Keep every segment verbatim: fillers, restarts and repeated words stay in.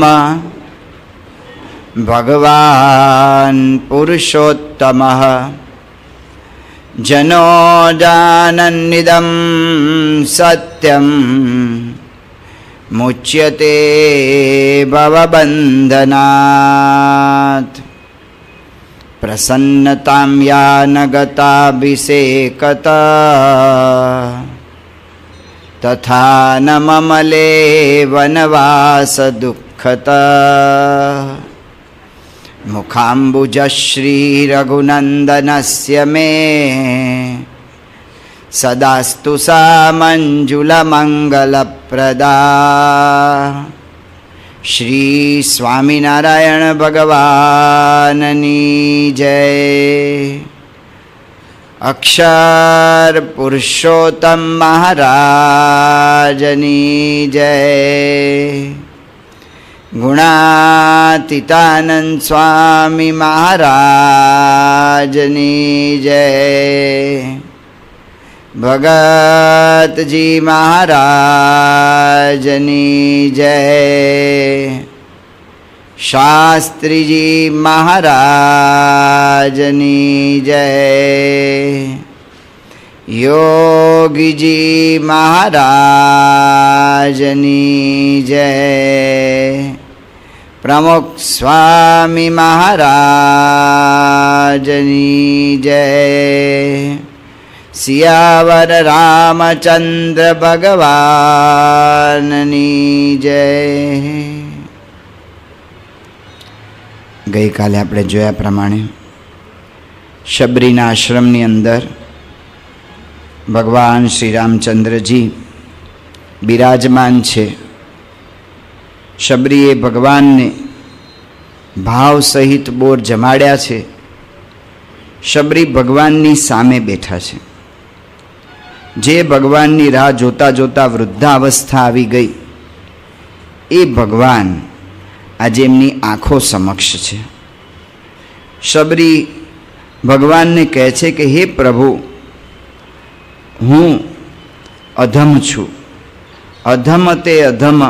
ब्रह्मा भगवान् पुरुषोत्तमः जनोदानन्निदं सत्यं मुच्यते भवबन्धनात्। प्रसन्नतां यान गताभिषेकता तथा न ममले वनवास दुःखता। मुखाम्बुजश्री रघुनन्दनस्य मे सदास्तु सा मञ्जुलमङ्गलप्रदा। श्री स्वामीनारायण भगवाननी जय। अक्षर पुरुषोत्तम महाराजनी जय। गुणातीतानंद स्वामी महाराजनी जय। भगत जी महाराजनी जय। शास्त्री जी महाराजनी जय। योगी जी महाराजनी जय। प्रमुख स्वामी महाराजनी जय। सियावर रामचंद्र भगवाननी जय। गई काले आपणे जोया प्रमाणे शबरीना आश्रमनी अंदर भगवान श्री रामचंद्र जी बिराजमान छे। शबरीए भगवान ने भाव सहित बोर जमाड्या छे। शबरी भगवाननी सामे बैठा छे। जे भगवाननी राह जोता जोता वृद्धावस्था आवी गई ए भगवान आज एमनी आँखों समक्ष छे। शबरी भगवान ने कहे छे कि हे प्रभु, हूँ अधम छू। अधम ते अधम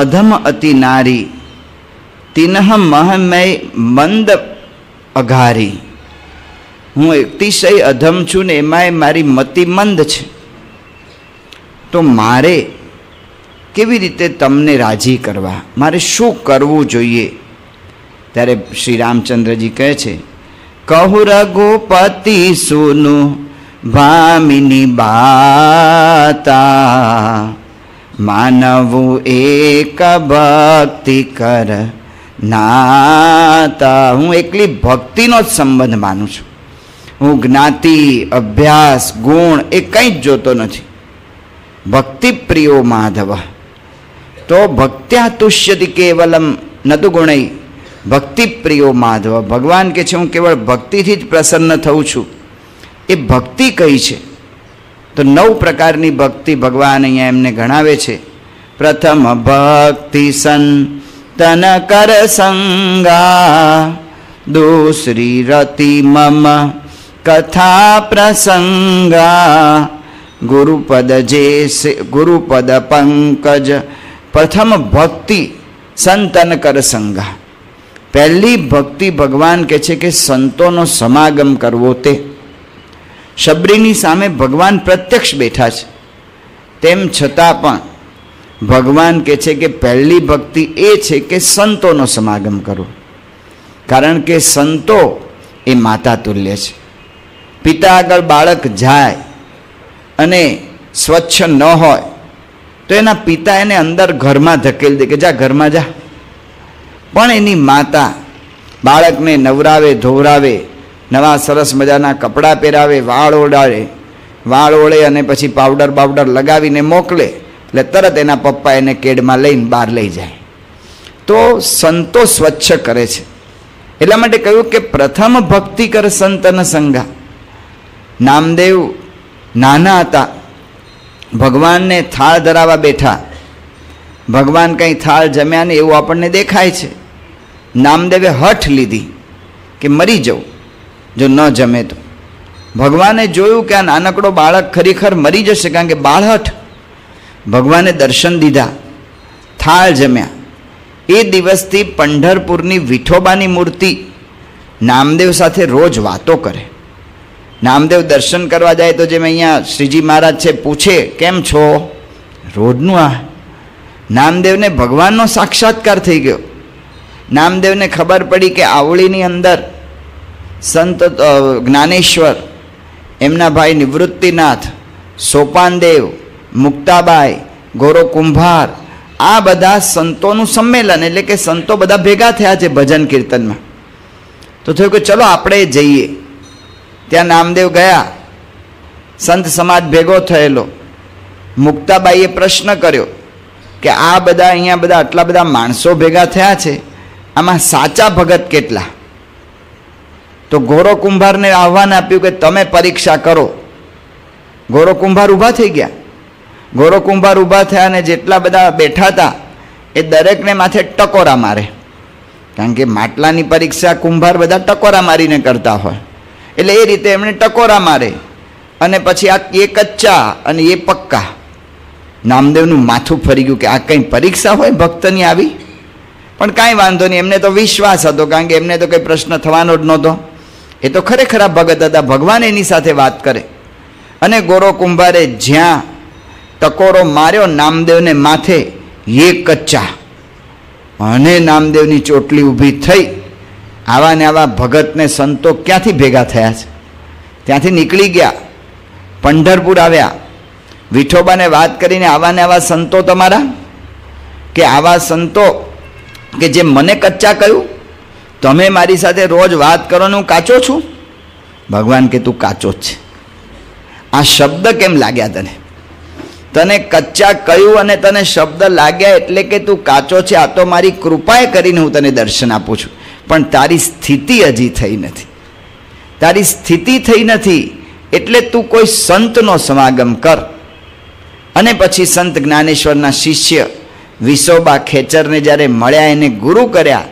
अधम अति नारी तिनह महमय मंद अघारी। हूँ अतिशय अधम छू ने एमांय मारी मति मंद छे। तो मारे केवी रीते तमने राजी करवा, मारे शू करवू जोईए? त्यारे श्री रामचंद्र जी कहे छे, कहु रघुपति सुनु भामिनी बाता, मानवु एक भक्ति कर नाता। हूँ एकली भक्ति नो संबंध मानु छू। हूँ ज्ञाति अभ्यास गुण ए कई ज जोतो नथी। भक्ति प्रियो माधव। तो भक्त्या तुष्यति केवलम न तो गुणई भक्ति प्रियो माधव। भगवान कहे छे हूँ केवल भक्ति थी ज प्रसन्न थऊं छूं। ए भक्ति कई छे? तो नौ प्रकारनी भक्ति भगवान अहींया एमने गणावे छे। प्रथम भक्ति संतन कर संगा, दूसरी रति मम कथा प्रसंगा, गुरुपद जैसे गुरुपद पंकज। प्रथम भक्ति संतन कर संगा। पहली भक्ति भगवान कहे छे कि संतों नो समागम करवो ते। शबरीनी सामे भगवान प्रत्यक्ष बैठा छे, तेम छतां पण भगवान कहे छे कि पहली भक्ति ए छे कि संतों नो समागम करो। कारण के संतो ए माता तुल्य छे। पिता आगळ बाळक जाय अने स्वच्छ न होय तो एना पिता एने अंदर घर में धकेल दे के जा घर में जा। पण एनी माता बाळक ने नवरावे धोवरावे, नवा सरस मजाना कपड़ा पहरावे, वाळ ओडावे, वाळ ओळे अने पछी पाउडर पाउडर लगावीने मोकले એટલે તરત એના પપ્પા એને કેડમાં લઈને બહાર લઈ જાય। તો સંતો સ્વચ્છ કરે છે। એટલા માટે કહ્યું કે પ્રથમ ભક્તિ કર સંતન સંગા। નામદેવ नाना था, भगवान ने थाल धरावा बैठा। भगवान कहीं थाल जम्या ने एवं आपने देखाय छे। नामदेवे हठ लीधी कि मरी जाऊँ जो न जमे तो। भगवाने जोयुं कि आ नानकड़ो बाळक खरेखर मरी जशे कारण के बाळहठ। भगवाने दर्शन दीधा, थाल जम्या। એ દિવસથી પંઢરપુરની વિઠોબાની મૂર્તિ નામદેવ સાથે રોજ વાતો કરે. નામદેવ દર્શન કરવા જાય તો જેમ અહીંયા શ્રીજી મહારાજ છે પૂછે કેમ છો, રોજનું. આ નામદેવને ભગવાનનો સાક્ષાત્કાર થઈ ગયો. નામદેવને ખબર પડી કે આવળીની અંદર સંત જ્ઞાનેશ્વર, એમના ભાઈ નિવૃત્તિનાથ, સોપાનદેવ, મુક્તાબાઈ, ગોરો કુંભાર, આ બધા સંતોનું સંમેલન, એટલે કે સંતો બધા ભેગા થયા છે ભજન કીર્તનમાં. તો થયું કે ચલો આપણે જઈએ. ત્યાં નામદેવ ગયા. સંત સમાજ ભેગો થયેલો. મુક્તાબાઈએ પ્રશ્ન કર્યો કે આ બધા અહીંયા બધા આટલા બધા માણસો ભેગા થયા છે, આમાં સાચા ભગત કેટલા? તો ગોરો કુંભારને આહવાન આપ્યું કે તમે પરીક્ષા કરો. ગોરો કુંભાર ઊભા થઈ ગયા. ગોરો કુંભાર ઊભા થયા અને જેટલા બધા બેઠા હતા એ દરેકને માથે ટકોરા મારે, કારણ કે માટલાની પરીક્ષા કુંભાર બધા ટકોરા મારીને કરતા હોય, એટલે એ રીતે એમણે ટકોરા મારે. અને પછી આ એ કચ્ચા અને એ પક્કા. નામદેવનું માથું ફરી ગયું કે આ કંઈ પરીક્ષા હોય ભક્તની આવી? પણ કાંઈ વાંધો નહીં, એમને તો વિશ્વાસ હતો, કારણ કે એમને તો કંઈ પ્રશ્ન થવાનો જ નહોતો. એ તો ખરેખર ભગત હતા, ભગવાન એની સાથે વાત કરે. અને ગોરો કુંભારે જ્યાં ટકોરો માર્યો નામદેવને માથે એ કચ્ચા, અને નામદેવની ચોટલી ઊભી થઈ. આવા ને આવા ભગતને સંતો ક્યાંથી ભેગા થયા છે? ત્યાંથી નીકળી ગયા, પંઢરપુર આવ્યા. વિઠોબાને વાત કરીને આવા ને આવા સંતો તમારા, કે આવા સંતો કે જે મને કચ્ચા કહ્યું, તમે મારી સાથે રોજ વાત કરો ને હું કાચો છું? ભગવાન કે તું કાચો જ છે. આ શબ્દ કેમ લાગ્યા તને? તને કચ્ચા કહ્યું અને તને શબ્દ લાગ્યા એટલે કે તું કાચો છે. આ તો મારી કૃપાએ કરીને હું તને દર્શન આપું છું, પણ તારી સ્થિતિ હજી થઈ નથી. તારી સ્થિતિ થઈ નથી એટલે તું કોઈ સંતનો સમાગમ કર. અને પછી સંત જ્ઞાનેશ્વરના શિષ્ય વિસોબા ખેચરને જ્યારે મળ્યા, એને ગુરુ કર્યા,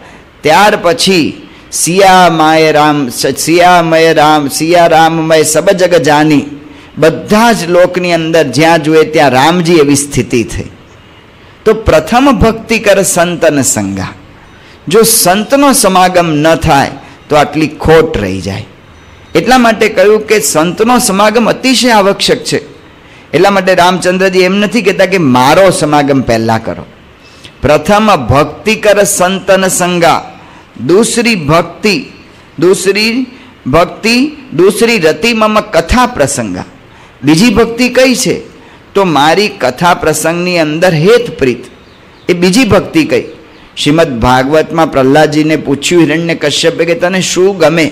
ત્યાર પછી સિયામય રામ સિયામય રામ સિયા રામમય સબ જગ જાની, બધા જ લોકની અંદર જ્યાં જુએ ત્યાં રામજી, એવી સ્થિતિ થઈ. તો પ્રથમ ભક્તિ કર સંતન સંગા. જો સંતનો સમાગમ ન થાય તો આટલી ખોટ રહી જાય. એટલા માટે કહ્યું કે સંતનો સમાગમ અતિશય આવશ્યક છે. એટલા માટે રામચંદ્રજી એમ નથી કહેતા કે મારો સમાગમ પહેલાં કરો. પ્રથમ ભક્તિ કર સંતન સંગા, દૂસરી ભક્તિ દૂસરી ભક્તિ દૂસરી રતિ મમ કથા પ્રસંગા. બીજી ભક્તિ કઈ છે? તો મારી કથા પ્રસંગની અંદર હેતપ્રીત, એ બીજી ભક્તિ કઈ? શ્રીમદ ભાગવતમાં પ્રહલાદજીને પૂછ્યું હિરણ્ય કશ્યપે કે તને શું ગમે?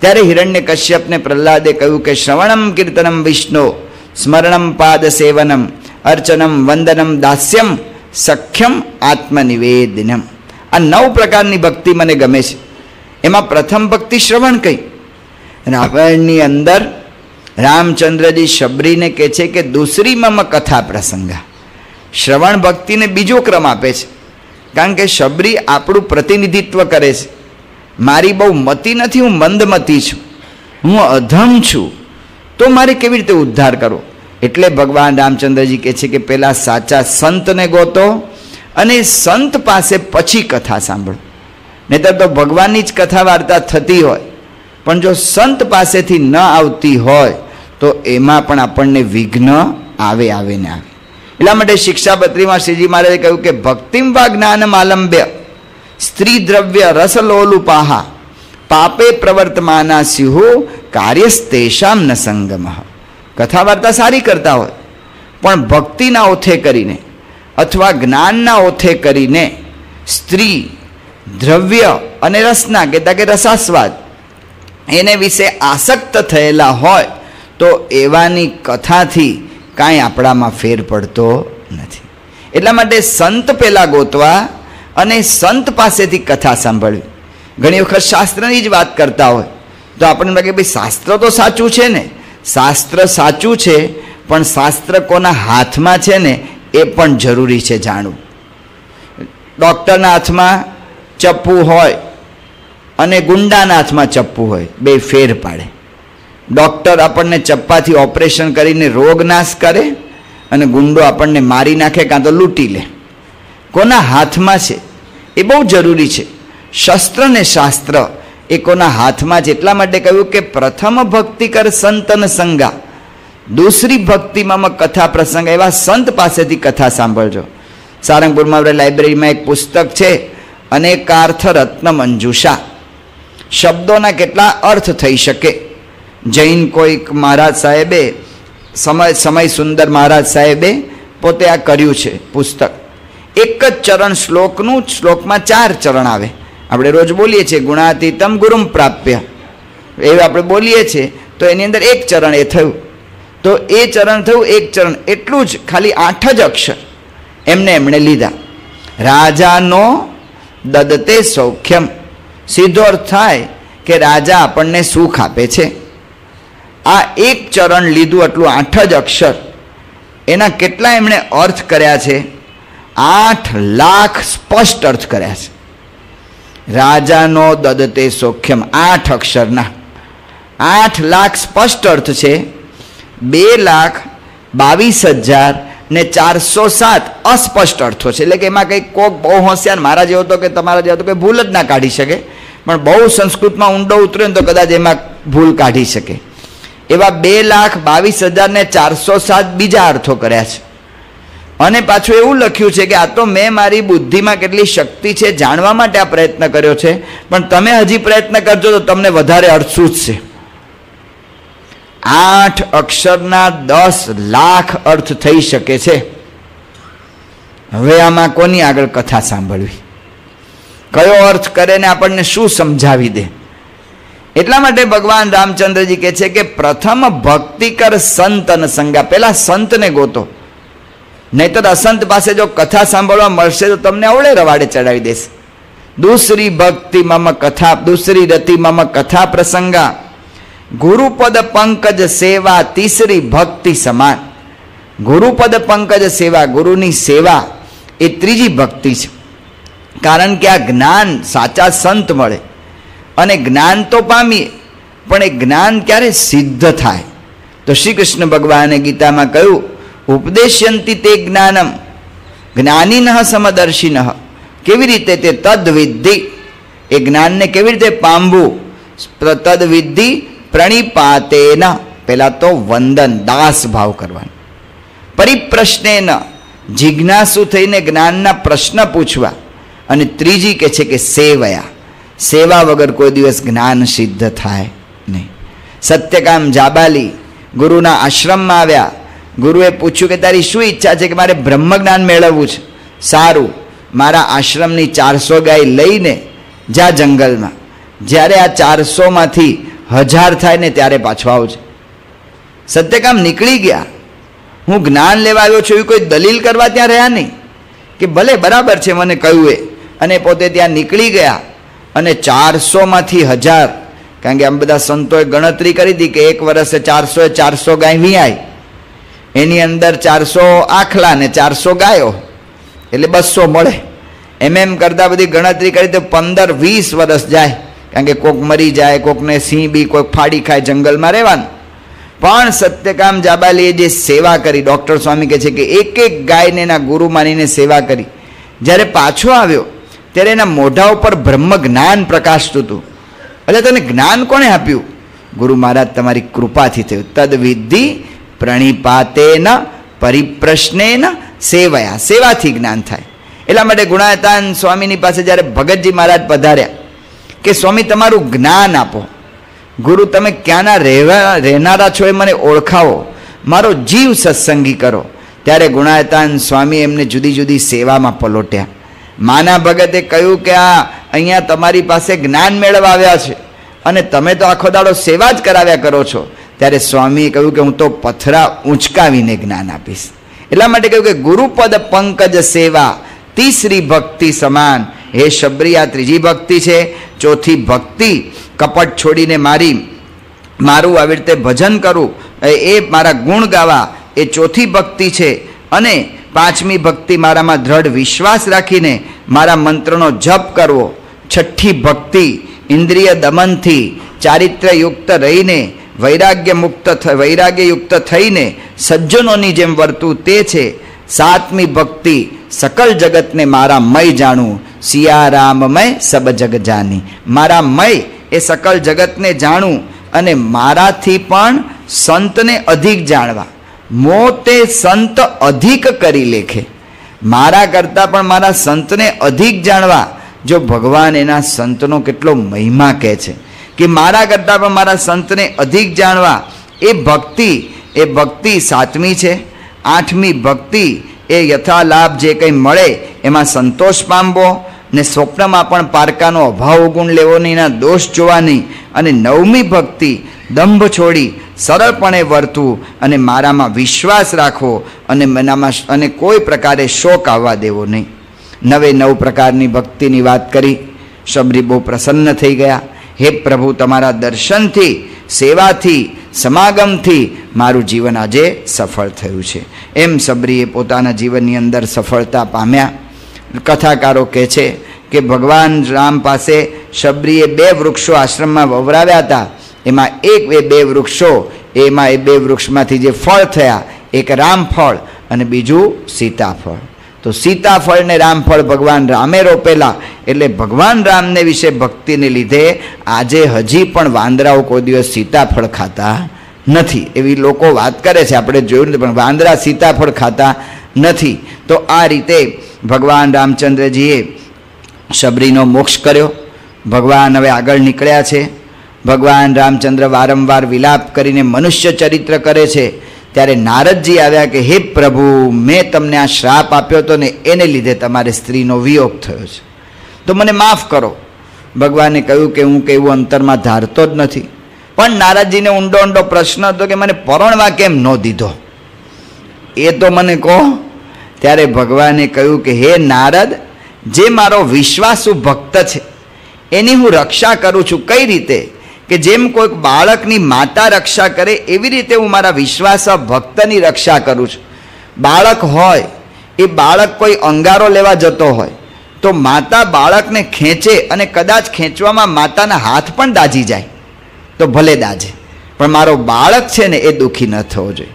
ત્યારે હિરણ્ય કશ્યપને પ્રહલાદે કહ્યું કે શ્રવણમ કીર્તનમ વિષ્ણુ સ્મરણમ પાદ સેવનમ અર્ચનમ વંદનમ દાસ્યમ સખ્યમ આત્મનિવેદનમ. આ નવ પ્રકારની ભક્તિ મને ગમે છે. એમાં પ્રથમ ભક્તિ શ્રવણ કહી. રામાયણની અંદર રામચંદ્રજી શબરીને કહે છે કે દૂસરી મમ કથા પ્રસંગા. શ્રવણ ભક્તિને બીજો ક્રમ આપે છે, કારણ કે શબરી આપણું પ્રતિનિધિત્વ કરે છે. મારી બહુ મતિ નથી, હું મંદમતી છું, હું અધમ છું, તો મારે કેવી રીતે ઉદ્ધાર કરવો? એટલે ભગવાન રામચંદ્રજી કહે છે કે પહેલાં સાચા સંતને ગોતો અને સંત પાસે પછી કથા સાંભળો. નહીંતર તો ભગવાનની જ કથા વાર્તા થતી હોય, પણ જો સંત પાસેથી ન આવતી હોય તો એમાં પણ આપણને વિઘ્ન આવે આવે ને આવે. એટલા માટે શિક્ષાપત્રીમાં શ્રીજી મહારાજે કહ્યું કે ભક્તિમ વા જ્ઞાનમ આલંબ્ય સ્ત્રી દ્રવ્ય રસલોલુપાહા પાપે પ્રવર્તમાના સિંહુ કાર્યસ્તેશામ ન સંગમ. કથા વાર્તા સારી કરતા હોય પણ ભક્તિના ઓથે કરીને અથવા જ્ઞાનના ઓથે કરીને સ્ત્રી દ્રવ્ય અને રસના કહેતા કે રસાસ્વાદ એને વિશે આસક્ત થયેલા હોય તો એવાની કથાથી કાંઈ આપણામાં ફેર પડતો નથી. એટલા માટે સંત પહેલાં ગોતવા અને સંત પાસેથી કથા સાંભળવી. ઘણી વખત શાસ્ત્રની જ વાત કરતા હોય તો આપણને લાગે ભાઈ શાસ્ત્ર તો સાચું છે ને. શાસ્ત્ર સાચું છે પણ શાસ્ત્ર કોના હાથમાં છે ને એ પણ જરૂરી છે જાણવું. ડૉક્ટરના હાથમાં ચપ્પુ હોય અને ગુંડાના હાથમાં ચપ્પુ હોય, બે ફેર પાડે. ડૉક્ટર આપણને ચપ્પાથી ઓપરેશન કરીને રોગ નાશ કરે અને ગુંડો આપણને મારી નાખે કાં તો લૂંટી લે. કોના હાથમાં છે એ બહુ જરૂરી છે। શસ્ત્ર ને શાસ્ત્ર એ કોના હાથમાં છે એટલા માટે કહ્યું કે પ્રથમ ભક્તિ કર સંતન સંગા, दूसरी भक्ति में कथा प्रसंग एवं संत पास थी कथा सांभजो। सारंगपुर में लाइब्रेरी में एक पुस्तक है अनेकार्थ रत्न मंजूषा, शब्दों के केटला अर्थ थी सके। जैन कोई महाराज साहेबे समय समय सुंदर महाराज साहेबे पोते आ कर्यु छे पुस्तक। एक चरण श्लोकनु, श्लोक में चार चरण आवे। आपणे रोज बोलीए छे गुणातीतम गुरुम प्राप्य, एवं आपणे बोलीए छे तो एनी अंदर एक चरण ए थयुं, तो ए चरण थयुं एक चरण एटलुं ज, खाली आठ ज अक्षर एमने एमणे लीधा। राजानो ददते सौख्यम, सीधो अर्थ थाय के राजा आपणने सुख आपे छे। आ एक चरण लीधुं एटलुं आठ ज अक्षर, एना केटला एमणे अर्थ कर्या छे? आठ लाख स्पष्ट अर्थ कर्या छे। राजानो ददते सौख्यम आठ अक्षरना आठ लाख स्पष्ट अर्थ छे। बे लाख बावीस हज़ार ने चार सौ सात अस्पष्ट अर्थों से, लेकिन एम कई कोक बहु होशियार मारा जो तो कि तमारा जो तो कि भूल ज ना काढ़ी सके, पर बहु संस्कृत में ऊंडो उतरे तो कदाच एम भूल काढ़ी सके। एवं बे लाख बावीस हज़ार ने चार सौ सात बीजा अर्थों कर्या छे। अने पाछुं एवं लख्युं छे कि आ तो मैं मारी बुद्धि में केटली शक्ति है जाणवा माटे आ प्रयत्न कर्यो छे, पण तमे हजी प्रयत्न करजो तो तमने वधारे अर्थ सूझशे। आठ अक्षरना दस लाख अर्थ थई शके छे। हवे आमां कोनी आगळ कथा सांभळवी, कयो अर्थ करे ने आपणने शुं समजावी दे। एटला माटे भगवान रामचंद्र जी कहे छे के प्रथम भक्ति कर संतन संगा, पहेला संतने गोतो, नहीतर असंत पासे जो कथा सांभळवा मळशे तो तमने अवळे रवाडे चढावी देशे। दूसरी भक्ति मम कथा, दूसरी रति मम कथा प्रसंगा, गुरुपद पंकज सेवा तीसरी भक्ति समान। गुरुपद पंकज सेवा, गुरुनी सेवा ए त्रीजी भक्ति छे। कारण के आ ज्ञान साचा संत मळे अने ज्ञान तो पामीए, पण ए ज्ञान क्यारे सिद्ध थाय? तो श्री कृष्ण भगवाने गीता में कह्युं उपदेश्यंति ते ज्ञानम ज्ञानिनः समदर्शिनः, केवी रीते ते तद्विद्धि, ए ज्ञान ने केवी रीते पामवुं, तद्विद्धि प्रणिपातेन, पहला तो वंदन दास भाव करवानो, परिप्रश्नेन जिज्ञासु थईने ज्ञानना प्रश्न पूछवा, अने त्रीजी कहे छे के सेवया, सेवा वगर कोई दिवस ज्ञान सिद्ध थाय नहीं। सत्यकाम जाबाली गुरुना आश्रम में आव्या। गुरुए पूछ्यु के तारी शुं इच्छा छे? के मारे ब्रह्मज्ञान मेळववुं छे। सारुं, मारा आश्रमनी चार सौ गाय लईने जा जंगलमां, ज्यारे आ चार सौ मांथी हज़ार थाय ने त्यारे पाछो आवजे। सत्यकाम निकली गया। हूँ ज्ञान लेवा आव्यो छुं एवी कोई दलील करवा त्यां रह्या नहीं कि भले बराबर छे मने कह्युं ए, अने पोते त्यां निकली गया। अने चार सौ मांथी हज़ार, कारण के आम बधा संतोए गणतरी करी दी कि एक वर्षे चार सौ चार सौ गाय वीआई, एनी अंदर चार सौ आखला ने चार सौ गायो एटले बस्सो मळे। एम एम करता बधी गणतरी करी तो पंदर वीस वर्ष जाए, कारण के कोक मरी जाए, कोक ने सिंह बी, कोई फाड़ी खाए, जंगल में रहेवानुं। पण सत्यकाम जाबालीए जे सेवा करी, डॉक्टर स्वामी कहे छे कि एक एक गाय ने ना गुरु मानीने सेवा करी। ज्यारे पाछो आव्यो त्यारे एना मोढा उपर ब्रह्म ज्ञान प्रकाशतुं हतुं। એટલે તને જ્ઞાન કોણે આપ્યું? ગુરુ મહારાજ તમારી કૃપાથી થયું। તદવિદ્ધિ પ્રણિપાતેન પરિપ્રશ્નેન સેવયા, સેવાથી જ્ઞાન થાય। એટલા માટે ગુણાતાન સ્વામીની પાસે જ્યારે ભગતજી મહારાજ પધાર્યા कि स्वामी तमारू ज्ञान आपो, गुरु तमे क्याना रहनारा छो ए मने ओळखावो, मारो जीव सत्संगी करो। त्यारे गुणायतान स्वामी एमने जुदी जुदी सेवा में पलोट्या। माना भगते कह्युं के आ अहींया तमारी पासे ज्ञान मेळवा आव्या छे अने तमे तो आखो दाड़ो सेवा ज कराव्या करो छो। त्यारे स्वामीए कह्युं के हूँ तो पथरा ऊंचकावीने ज्ञान आपीश। एटला माटे कह्युं के गुरुपद पंकज सेवा तीसरी भक्ति समान। हे शबरी, आ त्रीजी भक्ति है। चौथी भक्ति कपट छोड़ीने मारी मारू आवी रीते भजन करूँ, ए मारा गुण गावा, ए चौथी भक्ति है। अने पांचमी भक्ति मारामां दृढ़ विश्वास राखीने मारा मंत्रनो जप करवो। छठी भक्ति इंद्रिय दमनथी चारित्र्ययुक्त रहीने वैराग्य मुक्त वैराग्ययुक्त थईने सज्जनोनी जेम वर्तवुं ते छे। सातमी भक्ति सकल जगत ने मारा मय जाणवुं। सिया राम मय सब जग जानी, मारा मय ए सकल जगत ने जाणू अने मारा थी पण संत ने अधिक जाणवा, मोते संत अधिक करी लेखे, मारा करता पण मारा संत ने अधिक जाणवा। जो भगवान एना संतनो केटलो महिमा कहे छे कि मारा करता पण मारा संत ने अधिक जाणवा। ए भक्ति ए भक्ति सातमी छे। आठमी भक्ति ए यथा लाभ जे कई मळे एमां संतोष पामवो ने स्वप्न में पण पारकानो अभाव गुण लेवो नहीं, ना दोष जोवा नहीं। अने नवमी भक्ति दंभ छोड़ी सरलपणे वर्तवू अने मारामां विश्वास राखो अने मनामां अने कोई प्रकारे शोक आववा देवो नहीं। नवे नव प्रकारनी भक्तिनी वात करी। शबरी बहु प्रसन्न थई गया। हे प्रभु, तमारा दर्शनथी, सेवाथी, समागमथी मारू जीवन आजे सफल थयुं छे। एम शबरीए पोताना जीवननी अंदर सफलता पाम्या। कथाकारों कहे छे कि भगवान राम पासे शबरीए बे वृक्षों आश्रम में ववराव्या था। एमां एक ए बे वृक्षों एमां ए बे वृक्षमांथी जे फल थया, एक रामफल अने बीजू सीताफल। तो सीताफल ने रामफल भगवान रामे रोपेला एटले भगवान रामने विषे भक्तिने लीधे आजे हजी पण वांदराओ कोई दिवस सीताफल खाता नथी एवी लोको वात करे छे। आपणे जोयुं पण वांदरा सीताफल खाता नथी। तो आ रीते भगवान रामचंद्र जीए शबरीनो मोक्ष कर्यो। भगवान हवे आगळ निकळ्या छे। भगवान रामचंद्र वारंवार विलाप करीने मनुष्य चरित्र करे छे। त्यारे नारद जी आव्या के हे प्रभु, मैं तमने आ श्राप आप्यो तो ने एने लीधे तमारे स्त्रीनो वियोग थयो छे, तो मने माफ करो। भगवाने कह्युं के हूँ केवुं अंतरमां धारतो ज नथी। पण नारदजीने ઊંડો ઊંડો प्रश्न हतो के मने परણवा केम न दीधो, ए तो मने कहो। त्यारे भगवाने कह्युं के हे नारद, जे मारो विश्वासु भक्त छे एनी हूँ रक्षा करूँ छूँ। कई रीते? कि जेम कोई बाळकनी माता रक्षा करे एवी रीते हूँ मारा विश्वास भक्तनी रक्षा करूँ छूँ। बाळक होय ए बाळक कोई अंगारो लेवा जतो होय तो माता बाळकने खेंचे अने कदाच खेंचवामां माताना हाथ पण दाजी जाय तो भले दाजे, पण मारो बाळक छे ने ए दुखी न थवो जोईए।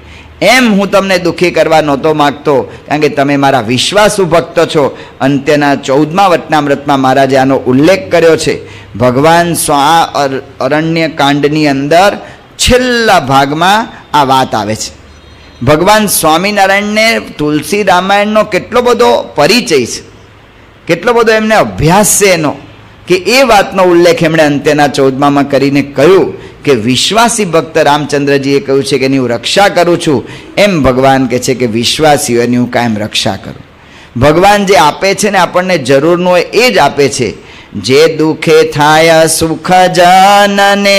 एम हूँ तमने दुखी करवा नहोतो मागतो, कारण के तमे मारा विश्वासु भक्त छो। अंत्यना चौदमा वटनामृत में महाराजे आनो उल्लेख कर्यो छे। भगवान स्वा अरण्य कांडनी अंदर छेल्ला भाग में आ वात आवे छे। भगवान स्वामीनारायण ने तुलसी रामायण नो केटलो बधो परिचय छे, केटलो बधो एमने अभ्यास छे एनो, कि ए वातनो उल्लेख एमणे अंत्यना चौदमा में करीने कह्युं के विश्वासी भक्त रामचंद्रजीए कह्युं छे के एनी हूँ रक्षा करूँ छूँ। एम भगवान कहे छे के विश्वासी एनी हूँ कायम रक्षा करूँ। भगवान जे आपे छे ने आपणने जरूरनुं होय ए ज आपे छे। जे दुखे थाय सुख जनने,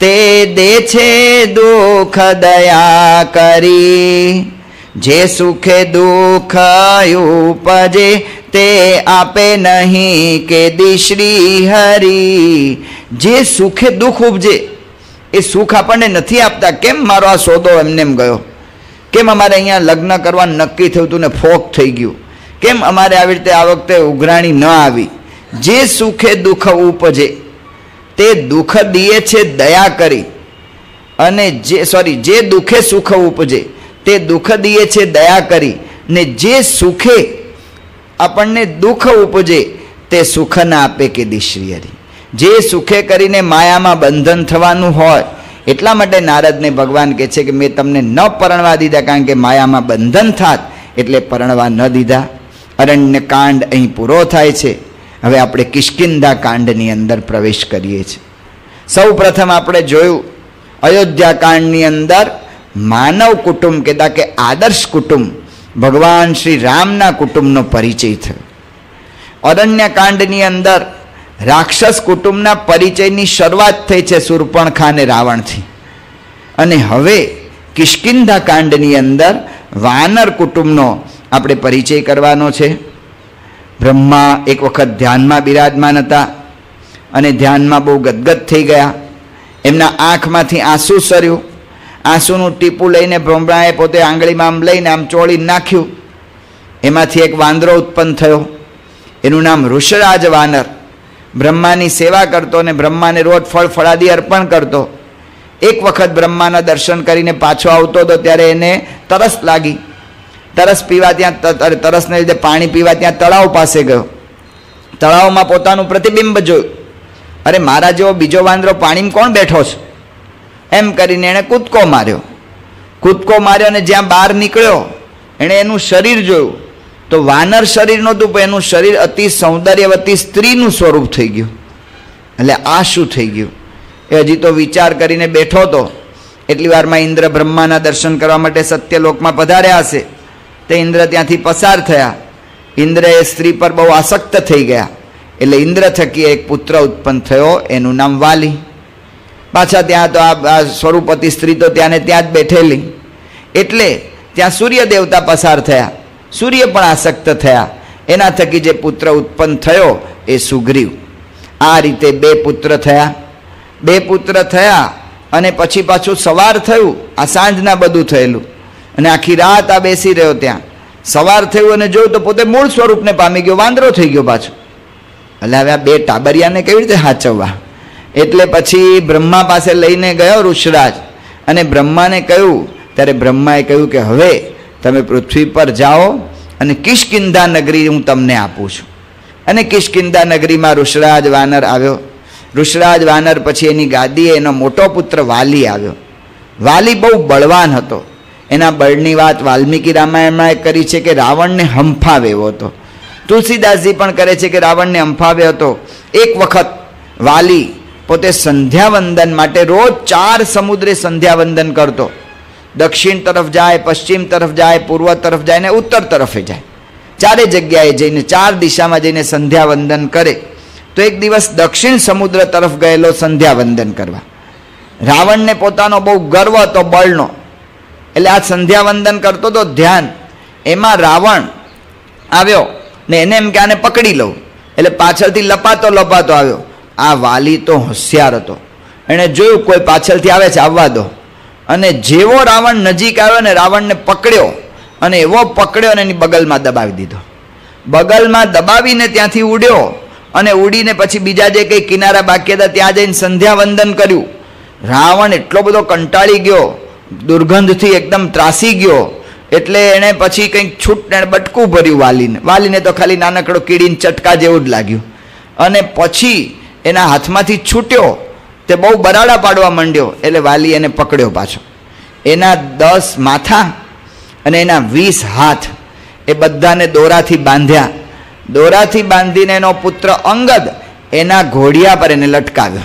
ते दे छे दुख दया करी। जे सुखे दुख उपजे, ते आपे नहीं के दिश्री हरी। जे सुखे दुख उपजे ए सुख आपने नहीं आपता। केम मारो आ सोदो एमने एम गयो? केम अमारे अहींया लग्न करवा नक्की थयुं तुने फोक थई गयुं? केम अमारे आ रीते आ वखते उघराणी न आवी? जे सुखे दुख उपजे ते दुख दिए छे दया करी, अने जे सॉरी जे दुखे सुख उपजे ते दुख दिए छे दया करी, ने जे सुखे આપણને દુઃખ ઉપજે તે સુખ ના આપે કે દિશ્રી હરી। જે સુખે કરીને માયામાં બંધન થવાનું હોય એટલા માટે નારદને ભગવાન કહે છે કે મેં તમને ન પરણવા દીધા કારણ કે માયામાં બંધન થાત એટલે પરણવા ન દીધા। અરણ્યકાંડ અહીં પૂરો થાય છે। હવે આપણે કિષ્કિંધા કાંડની અંદર પ્રવેશ કરીએ છીએ। સૌ પ્રથમ આપણે જોયું અયોધ્યા કાંડની અંદર માનવ કુટુંબ કહેતા કે આદર્શ કુટુંબ भगवान श्री रामना कुटुंबनो परिचय थयो। अरण्यकांडनी अंदर राक्षस कुटुंबना परिचयनी शरूआत थई छे शूर्पणखा अने रावणथी, अने हवे किष्किंधा कांडनी अंदर वानर कुटुंबनो आपणे परिचय करवानो छे। ब्रह्मा एक वखत ध्यानमां बिराजमान हता अने ध्यानमां बहु गदगद थई गया। एमना आंखमांथी आंसू सर्यु। आंसूનું ટીપું લઈને બ્રહ્માએ પોતે આંગળીમાં આમ લઈને આમ ચોળી નાખ્યું। એમાંથી એક વાંદરો ઉત્પન્ન થયો, એનું નામ ઋષરાજ વાનર। બ્રહ્માની સેવા કરતો અને બ્રહ્માને રોજ ફળ ફળાદી અર્પણ કરતો। એક વખત બ્રહ્માના દર્શન કરીને પાછો આવતો હતો ત્યારે એને તરસ લાગી। તરસ પીવા ત્યાં તરસને લીધે પાણી પીવા ત્યાં તળાવ પાસે ગયો। तलाव में पोतानु प्रतिबिंब जोयु। अरे मारा जेवो बीजो वांदरो पाणी में कोण बैठो छे एम करीने एणे कूदको मार्यो। कूदको मार्यो अने ज्यां बहार निकळ्यो एणे एनुं शरीर जोयुं तो वानर शरीर नहोतुं पण एनुं शरीर अति सौंदर्यवती स्त्रीनुं स्वरूप थई गयुं। एटले आ शुं थई गयुं ए हजी तो विचार करीने बैठो तो एटली वारमां इंद्र ब्रह्माना दर्शन करवा माटे सत्यलोकमां पधार्या हशे। ते इंद्र त्यांथी पसार थया। इंद्र ए स्त्री पर बहु आसक्त थई गया एटले इंद्र थकी एक पुत्र उत्पन्न थयो एनुं नाम वाली। पाछा त्यां तो आ स्वरूपती स्त्री तो त्याने त्यां ज बेठेली एटले त्यां सूर्य देवता पसार थया। सूर्य पण आसक्त थया एना थकी जे पुत्र उत्पन्न थयो ए सुग्रीव। आ रीते बे पुत्र थया। बे पुत्र थया अने पछी पाछुं सवार थयुं। आ सांजना बधुं थयेलुं अने आखी रात आ बेसी रह्यो त्यां। सवार थयुं अने जोयुं तो पोते मूळ स्वरूपने पामी गयो, वांदरो थई गयो पाछो। એટલે હવે આ બે ટાબરિયાને કેવી રીતે સાચવવા? એટલે પછી બ્રહ્મા પાસે લઈને ગયો ઋષરાજ અને બ્રહ્માને કહ્યું, ત્યારે બ્રહ્માએ કહ્યું કે હવે તમે પૃથ્વી પર જાઓ અને કિષ્કિંધા નગરી હું તમને આપું છું। અને કિષ્કિંધા નગરીમાં ઋષરાજ વાનર આવ્યો। ઋષરાજ વાનર પછી એની ગાદીએ એનો મોટો પુત્ર વાલી આવ્યો। વાલી બહુ બળવાન હતો। એના બળની વાત વાલ્મીકી રામાયણમાં કરી છે કે રાવણને હંફાવ્યો હતો। तुलसीदास जी पण करे छे के रावण ने अंफाव्यो हतो। एक वखत वाली पोते संध्यावंदन माटे रोज चार समुद्रे संध्यावंदन करतो। दक्षिण तरफ जाए, पश्चिम तरफ जाए, पूर्व तरफ जाए ने उत्तर तरफे जाए, चारे जग्याए जईने चार दिशामां जईने संध्यावंदन करे। तो एक दिवस दक्षिण समुद्र तरफ गयेलो संध्यावंदन करवा। रावण ने पोतानो बहु गर्व हतो बळनो एटले आ संध्यावंदन करतो तो ध्यान एमां रावण आव्यो ने एने एम के आने पकड़ी लऊं एटले पाछळथी लपातो लपातो आव्यो। आ वाली तो होशियार हतो। एणे जोयुं कोई पाछळथी आवे छे, आववा दो। अने जेवो रावण नजीक आव्यो ने रावणने पकड्यो अने एवो पकड्यो ने एनी बगलमां दबावी दीधो। बगलमां दबावीने त्यांथी उड्यो अने उडीने पछी बीजा जे कंई किनारा बाकी हता त्यां जईने संध्यावंदन कर्युं। रावण एटलो बधो कंटाळी गयो, दुर्गंधथी एकदम त्रासी गयो एटले एणे पछी कंईक छूट ने बटकू भर्यु वालीने। वालीने तो खाली नानकड़ो कीड़ीन चटका जेवुं ज लाग्युं अने पछी एना हाथमांथी छूट्यो ते बहु बराड़ा पाडवा मंड्यो एटले वाली एने पकड्यो पाछो। एना दस माथा अने एना वीस हाथ ए बधाने दोराथी बांध्या। दोराथी बांधीने एनो पुत्र अंगद एना घोड़िया पर एने लटकाव्यो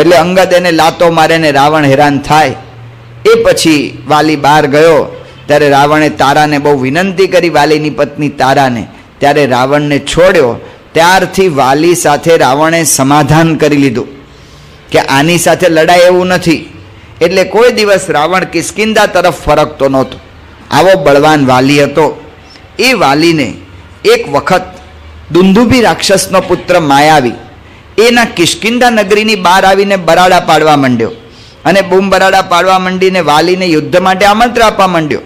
एटले अंगद एने लातो मारे ने रावण हैरान थाय। ए पछी वाली बहार गयो त्यारे रावणे ताराने बहु विनंती करी वालीनी पत्नी ताराने, त्यारे रावणने छोड्यो। त्यारथी वाली साथे रावणे समाधान करी लीधुं के आनी साथे लड़ाई एवुं नथी। एटले कोई दिवस रावण किष्किंधा तरफ फरकतो नहोतो। आवो बळवान वाली हतो। ए वालीने एक वखत दुंदुभी राक्षसनो पुत्र मायावी एना किष्किंधा नगरीनी बहार आवीने बराड़ा पाडवा मंड्यो अने बूम बराड़ा पाडवा मंडीने वालीने युद्ध माटे आमंत्रण आपवा मंड्यो।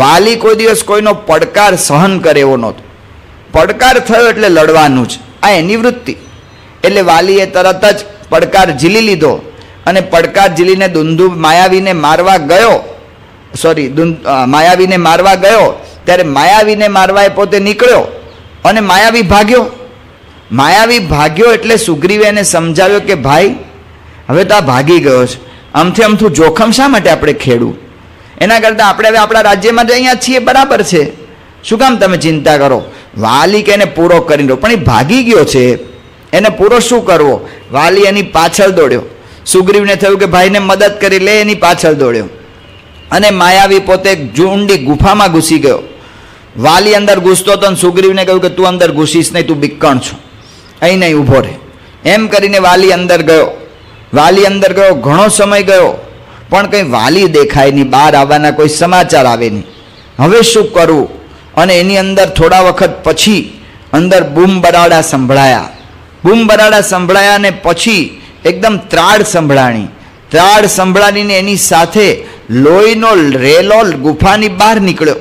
वाली कोई दिवस कोईनो પડકાર સહન કરે એવો નહોતો। પડકાર થયો એટલે લડવાનું જ, આ એની વૃત્તિ। એટલે વાલીએ તરત જ પડકાર ઝીલી લીધો અને પડકાર ઝીલીને દુંદુ માયાવીને મારવા ગયો સોરી માયાવીને મારવા ગયો ત્યારે માયાવીને મારવા એ પોતે નીકળ્યો અને માયાવી ભાગ્યો। માયાવી ભાગ્યો એટલે સુગ્રીવે એને સમજાવ્યો કે ભાઈ હવે તો આ ભાગી ગયો છે, આમથી આમથું જોખમ શા માટે આપણે ખેડવું? एना करता आपणे हवे आपणा राज्यमां ज अहींया छीए बराबर छे, शुं काम तमे चिंता करो। वाली केने पूरो करी दो, पण ए भागी गयो छे, एने पूरो शुं करवो? वाली एनी पाछळ दौड्यो। सुग्रीवने थयुं के भाईने मदद करी ले, एनी पाछळ दौड्यो अने मायावी पोते ऊंडी गुफामां घुसी गयो। वाली अंदर घुसतो तो सुग्रीवने कह्युं के तूं अंदर घुसीश नहीं, तूं बिक्कण छो, अहीं नहीं ऊभो रहे। एम करीने वाली अंदर गयो। वाली अंदर गयो, घणो समय गयो पण कहीं वाली देखाय नहीं, बहार आवाना कोई समाचार आवे नहीं। हवे शुं करूं? अने एनी अंदर थोड़ा वखत पछी अंदर बूम बराड़ा संभळाया। बूम बराड़ा संभळाया ने पछी एकदम त्राड़ संभळाणी। त्राड़ संभळाणी ने एनी साथे लोईनो रेलो गुफानी बहार निकळ्यो।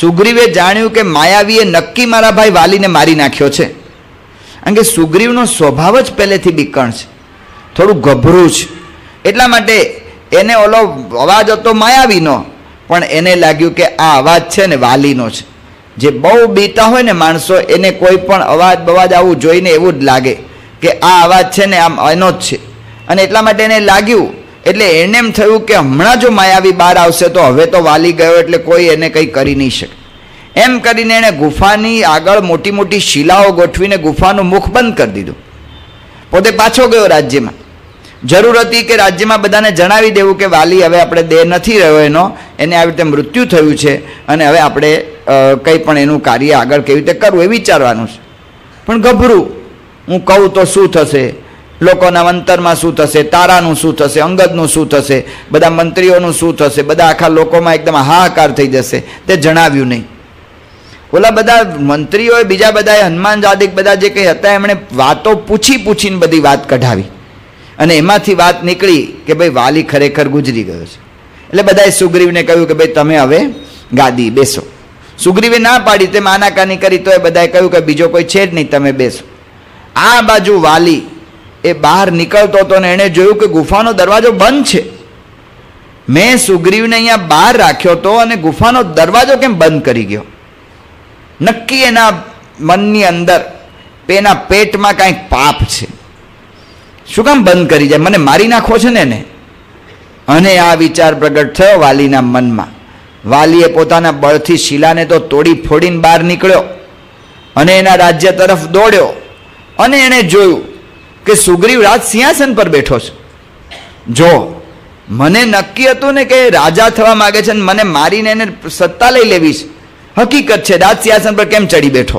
सुग्रीवे जाण्युं के मायावीए नक्की मारा भाई वालीने मारी नाख्यो छे। अंगे सुग्रीवनो स्वभाव ज पहेलेथी बीकण छे, थोडुं गभरू छे। એટલા માટે એને ઓલો અવાજ હતો માયાવીનો, પણ એને લાગ્યું કે આ અવાજ છે ને વાલીનો છે। જે બહુ બીતા હોય ને માણસો એને કોઈ પણ અવાજ બવાજ આવું જોઈને એવું જ લાગે કે આ અવાજ છે ને આમ એનો જ છે, અને એટલા માટે એને લાગ્યું, એટલે એને એમ થયું કે હમણાં જો માયાવી બહાર આવશે તો હવે તો વાલી ગયો એટલે કોઈ એને કંઈ કરી નહીં શકે. એમ કરીને એણે ગુફાની આગળ મોટી મોટી શિલાઓ ગોઠવીને ગુફાનું મુખ બંધ કરી દીધું. પોતે પાછો ગયો રાજ્યમાં. જરૂર હતી કે રાજ્યમાં બધાને જણાવી દેવું કે વાલી હવે આપણે દેહ નથી રહ્યો એનો, એને આવી રીતે મૃત્યુ થયું છે અને હવે આપણે કંઈ પણ એનું કાર્ય આગળ કેવી રીતે કરવું એ વિચારવાનું છે. પણ ગભરું, હું કહું તો શું થશે, લોકોના અંતરમાં શું થશે, તારાનું શું થશે, અંગદનું શું થશે, બધા મંત્રીઓનું શું થશે, બધા આખા લોકોમાં એકદમ હાહાકાર થઈ જશે. તે જણાવ્યું નહીં. ઓલા બધા મંત્રીઓએ, બીજા બધાએ, હનુમાન જાદિક બધા જે કંઈ હતા એમણે વાતો પૂછી પૂછીને બધી વાત કઢાવી, અને એમાંથી વાત નીકળી કે ભાઈ વાલી ખરેખર ગુજરી ગયો છે. એટલે બધાએ સુગ્રીવને કહ્યું કે ભાઈ તમે હવે ગાદી બેસો. સુગ્રીવે ના પાડી, તે માનાકાની કરી, તો એ બધાએ કહ્યું કે બીજો કોઈ છે જ નહીં, તમે બેસો. આ બાજુ વાલી એ બહાર નીકળતો હતો ને એણે જોયું કે ગુફાનો દરવાજો બંધ છે. મેં સુગ્રીવને અહીંયા બહાર રાખ્યો હતો અને ગુફાનો દરવાજો કેમ બંધ કરી ગયો? નક્કી એના મનની અંદર એના પેટમાં કાંઈક પાપ છે. શું કામ બંધ કરી જાય, મને મારી નાખો છે ને એને? અને આ વિચાર પ્રગટ થયો વાલીના મનમાં. વાલીએ પોતાના બળથી શિલાને તો તોડી ફોડીને બહાર નીકળ્યો અને એના રાજ્ય તરફ દોડ્યો, અને એણે જોયું કે સુગ્રીવ રાજ સિંહાસન પર બેઠો છે. જો મને નક્કી હતું ને કે રાજા થવા માગે છે ને મને મારીને એને સત્તા લઈ લેવી છે, હકીકત છે, રાજ સિંહાસન પર કેમ ચડી બેઠો?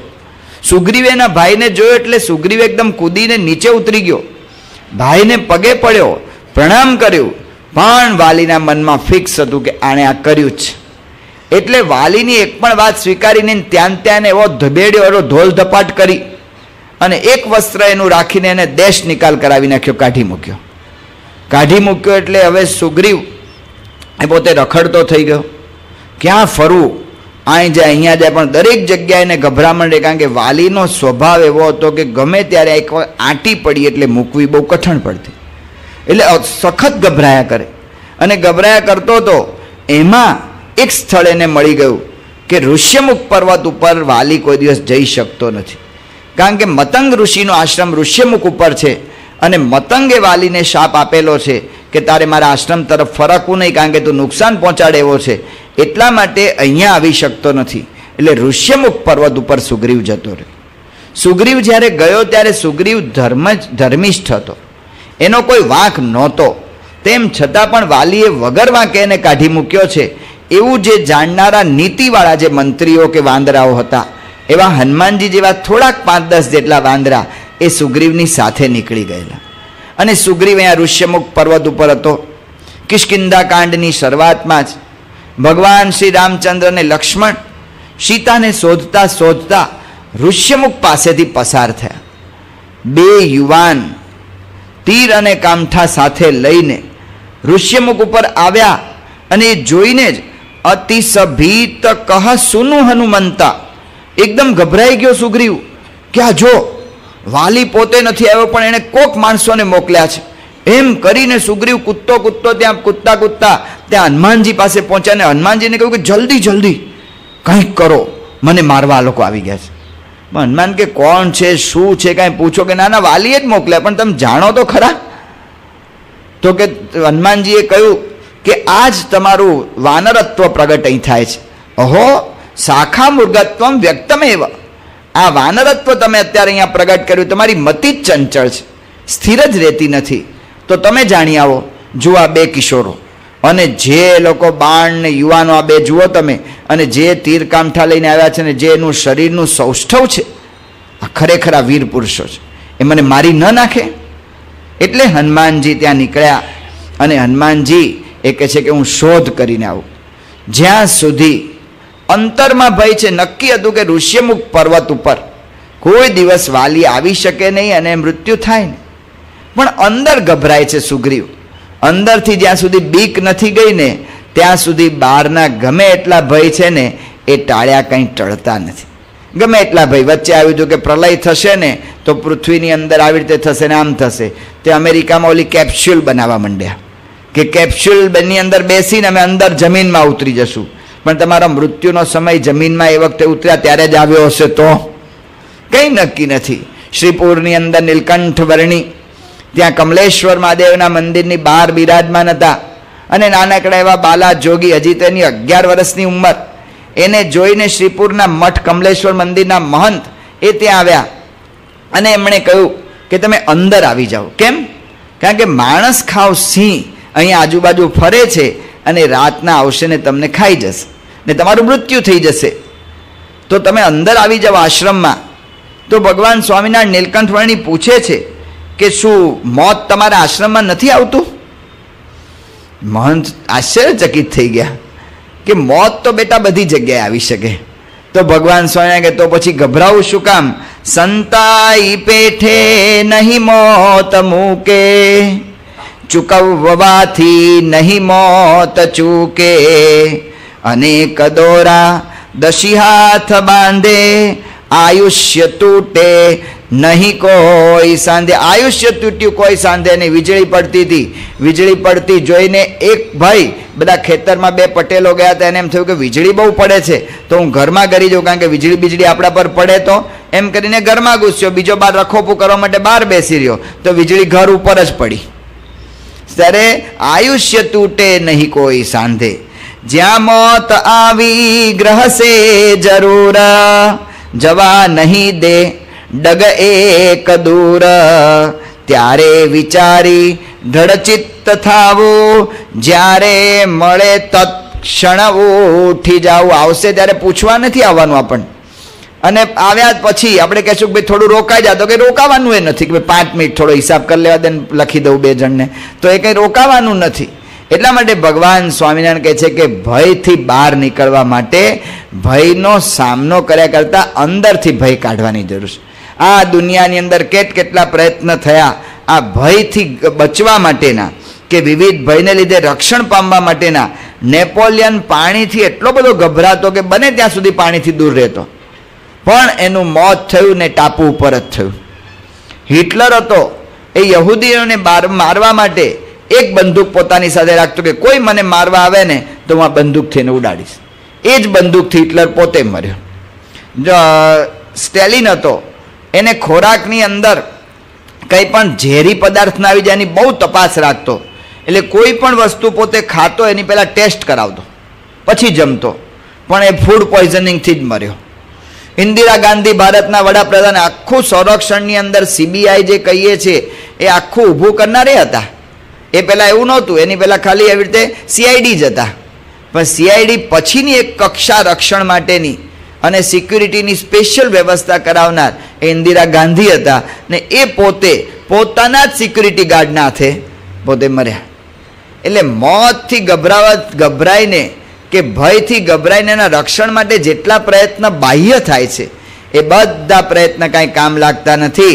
સુગ્રીવે એના ભાઈને જોયો એટલે સુગ્રીવ એકદમ કૂદીને નીચે ઉતરી ગયો, ભાઈને પગે પડ્યો, પ્રણામ કર્યું, પણ વાલીના મનમાં ફિક્સ હતું કે આણે આ કર્યું જ. એટલે વાલીની એક પણ વાત સ્વીકારીને ત્યાં ત્યાં એવો ધબેડ્યો, એવો ઢોલ ધપાટ કરી અને એક વસ્ત્ર એનું રાખીને એને દેશ નિકાલ કરાવી નાખ્યો, કાઢી મૂક્યો. કાઢી મૂક્યો એટલે હવે સુગ્રીવ એ પોતે રખડતો થઈ ગયો, ક્યાં ફરવું, અહીં જાય અહીંયા જાય, પણ દરેક જગ્યાએ એને ગભરામણ રહે, કારણ કે વાલીનો સ્વભાવ એવો હતો કે ગમે ત્યારે એક આંટી પડી એટલે મૂકવી બહુ કઠણ પડતી, એટલે સખત ગભરાયા કરે. અને ગભરાયા કરતો હતો એમાં એક સ્થળ એને મળી ગયું કે ઋષ્યમુખ પર્વત ઉપર વાલી કોઈ દિવસ જઈ શકતો નથી, કારણ કે મતંગ ઋષિનો આશ્રમ ઋષ્યમુખ ઉપર છે, અને મતંગે વાલીને શાપ આપેલો છે કે તારે મારા આશ્રમ તરફ ફરકવું નહીં, કારણ કે તું નુકસાન પહોંચાડે એવો છે, એટલા માટે અહીંયા આવી શકતો નથી. એટલે ઋષ્યમુખ પર્વત ઉપર સુગ્રીવ જતો રહ્યો. સુગ્રીવ જ્યારે ગયો ત્યારે સુગ્રીવ ધર્મ ધર્મિષ્ઠ હતો, એનો કોઈ વાંક નહોતો, તેમ છતાં પણ વાલીએ વગર વાંકે એને કાઢી મૂક્યો છે. એવું જે જાણનારા નીતિવાળા જે મંત્રીઓ કે વાંદરાઓ હતા એવા હનુમાનજી જેવા થોડાક પાંચ દસ જેટલા વાંદરા એ સુગ્રીવની સાથે નીકળી ગયેલા. અને સુગ્રીવ અહીંયા ઋષ્યમુખ પર્વત ઉપર હતો. કિષ્કિંધા કાંડની શરૂઆતમાં જ ભગવાન શ્રી રામચંદ્ર અને લક્ષ્મણ સીતાને શોધતા શોધતા ઋષ્યમુખ પાસેથી પસાર થયા. બે યુવાન તીર અને કામઠા સાથે લઈને ઋષ્યમુખ ઉપર આવ્યા, અને જોઈને જ અતિસભીત કહ સુનુ હનુમંતા, એકદમ ગભરાઈ ગયો સુગ્રીવ કે આ જો વાલી પોતે નથી આવ્યો પણ એણે કોક માણસોને મોકલ્યા છે. એમ કરીને સુગ્રીવ કૂદતો કૂદતો ત્યાં કૂદતા કૂદતા ત્યાં હનુમાનજી પાસે પહોંચ્યા, ને હનુમાનજીને કહ્યું કે જલ્દી જલ્દી કંઈક કરો, મને મારવા આ લોકો આવી ગયા છે. પણ હનુમાન કે કોણ છે, શું છે, કાંઈ પૂછો કે ના ના વાલીએ જ મોકલ્યા, પણ તમે જાણો તો ખરા. તો કે હનુમાનજીએ કહ્યું કે આ જ તમારું વાનરત્વ પ્રગટ અહીં થાય છે. અહો શાખા મૃગત્વમ વ્યક્તમેવ, આ વાનરત્વ તમે અત્યારે અહીંયા પ્રગટ કર્યું, તમારી મતિ જ ચંચળ છે, સ્થિર જ રહેતી નથી. તો તમે જાણી આવો. જુઓ આ બે કિશોરો, અને જે લોકો બાણ ને યુવાનો, આ બે જુઓ તમે, અને જે તીર કામઠા લઈને આવ્યા છે ને જે એનું શરીરનું સૌષ્ઠવ છે, આ ખરેખર આ વીર પુરુષો છે, એ મને મારી ન નાખે. એટલે હનુમાનજી ત્યાં નીકળ્યા, અને હનુમાનજી એ કહે છે કે હું શોધ કરીને આવું. જ્યાં સુધી અંતરમાં ભય છે, નક્કી હતું કે ઋષ્યમુખ પર્વત ઉપર કોઈ દિવસ વાલી આવી શકે નહીં અને મૃત્યુ થાય ને, પણ અંદર ગભરાય છે સુગ્રીવ. અંદરથી જ્યાં સુધી બીક નથી ગઈ ને ત્યાં સુધી બહારના ગમે એટલા ભય છે ને એ ટાળ્યા કંઈ ટળતા નથી. ગમે એટલા ભય, વચ્ચે આવ્યું હતું કે પ્રલય થશે ને તો પૃથ્વીની અંદર આવી રીતે થશે ને આમ થશે, તે અમેરિકામાં ઓલી કેપ્સ્યુલ બનાવવા માંડ્યા કે કેપ્સ્યુલની અંદર બેસીને અમે અંદર જમીનમાં ઉતરી જશું. पण तमारा मृत्युनो समय जमीन में ए वक्त उतर्या त्यारे ज आव्यो हशे तो कई नक्की नथी। श्रीपुरनी अंदर नीलकंठ वर्णी त्या कमलेश्वर महादेवना मंदिरनी बहार बिराजमान हता अने नानकड़ा एवा बाला जोगी हजी तेनी अगियार वर्षनी उंमर एने जोईने श्रीपुरना मठ कमलेश्वर मंदिरना महंत ए त्यां आव्या अने एमणे कह्युं के तमे अंदर आवी जाओ। केम? कारण के माणस खाव सिंह अहीं आजूबाजू फरे छे अने रातना आवशे ने तमने खाई जशे ने तमारुं मृत्यु थई जशे तो तमे अंदर आवी जाओ आश्रम में। तो भगवान स्वामीनारायण नीलकंठ वर्णी पूछे छे के शुं मौत तमारा आश्रम में नथी आवतुं? महंत आश्चर्यचकित थई गया के मौत तो बेटा बधी जग्याए आवी शके। तो भगवान स्वामीनारायण के तो पछी गभरावुं शुं काम? संताई पेठे नहीं मौत मूके चुकववाथी नहीं मौत चूके अनेक दौरा दशी हाथ बांधे आयुष्य टूटे नहीं कोई सांधे। आयुष्य तूट्यू कोई सांधे नहीं। वीजळी पड़ती थी वीजळी पड़ती जोईने एक भाई बधा खेतर में बे पटेलो गया था एने एम थयुं के वीजळी बहु पड़े छे तो हूँ घर में घरी जाऊँ कारण के वीजळी बीजळी आपणा पर पड़े तो एम करीने घर में घुस्यो बीजो बार रखोपू करवा माटे बहार बेसी रह्यो तो वीजळी घर उपर ज पड़ी। त्यारे आयुष्य तूटे नहीं कोई सांधे ज्यां मौत आवी ग्रह से जरूर जवा नहीं दे डग एक दूर त्यारे विचारी दृढ़चित्त थावो ज्यारे मळे तत्क्षण उठी जाओ। आवशे त्यारे पूछवा नथी आववानुं आपण अने आव्या पछी आपणे कहीशुं के भाई थोड़ुं रोकाई जाओ तो कहीं रोकावानुं नथी के भाई पांच मिनिट थोड़ो हिसाब कर लेवा दे लखी दऊं बे जणने तो ए कहीं रोकावानुं नथी। एटला माटे भगवान स्वामीनारायण कहे छे के भय थी बहार नीकळवा माटे भयनो सामनो कर्या करता अंदरथी भय काढवानी जरूर छे। आ दुनियानी अंदर केट केटला प्रयत्न थया आ भयथी बचवा माटेना के विविध भयने लीधे रक्षण पामवा माटेना। नेपोलियन पाणीथी एटलो बधो गभरातो के बने त्यां सुधी पाणीथी दूर रहेतो पण एनुं मौत थयुं ने टापू उपर ज थयुं। हिटलर हतो ए यहूदीओने मारवा माटे एक बंदूक पोतानी साथे राखतो के कोई मने मारवा आवे ने तो हुं आ बंदूक थीने उडाडीश। ए ज बंदूकथी हिटलर पोते मर्यो। जो स्टेलिन हतो एने खोराकनी अंदर कई पण झेरी पदार्थ ना आवी जाय एनी बहु तपास राखतो एटले कोई पण वस्तु पोते खातो एनी पहेला टेस्ट करावतो पछी जमतो पण ए फूड पॉइजनिंग थी ज मर्यो। इंदिरा गांधी भारतना वडाप्रधान आखू संरक्षणनी अंदर सीबीआई जे कहीए छे ए आखू ऊभुं करनारे हता। ए पहेला एवुं नहोतुं एनी पहेला खाली एवी रीते सीआईडी ज हता पण सीआईडी पछीनी एक कक्षा रक्षण माटेनी अने सिक्युरिटीनी स्पेशियल व्यवस्था करावनार इंदिरा गांधी हता ने ए पोते पोताना ज सिक्युरिटी गार्डना हाथे पोते मर्या। एटले मौतथी गभरावत गभराईने के भयथी गभराईने एना रक्षण माटे जेटला प्रयत्न बाह्य थाय छे ए बधा प्रयत्न कांई काम लागता नथी।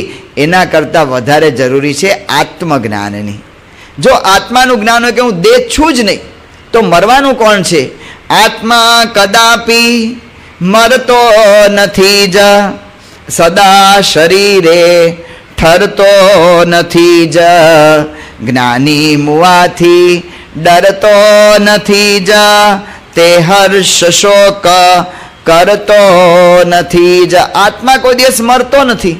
एना करता वधारे जरूरी छे आत्मज्ञाननी। जो आत्मानुं ज्ञान होय के हूँ देह छूं ज नहीं तो मरवानुं कोण छे? आत्मा कदापि मरतो नथी ज सदा शरीरे ठरतो नथी ज ज्ञानी मुआथी डरतो नथी ज ते हर्ष शोक करतो नथी ज। आत्मा कोई दिवस मरतो नथी।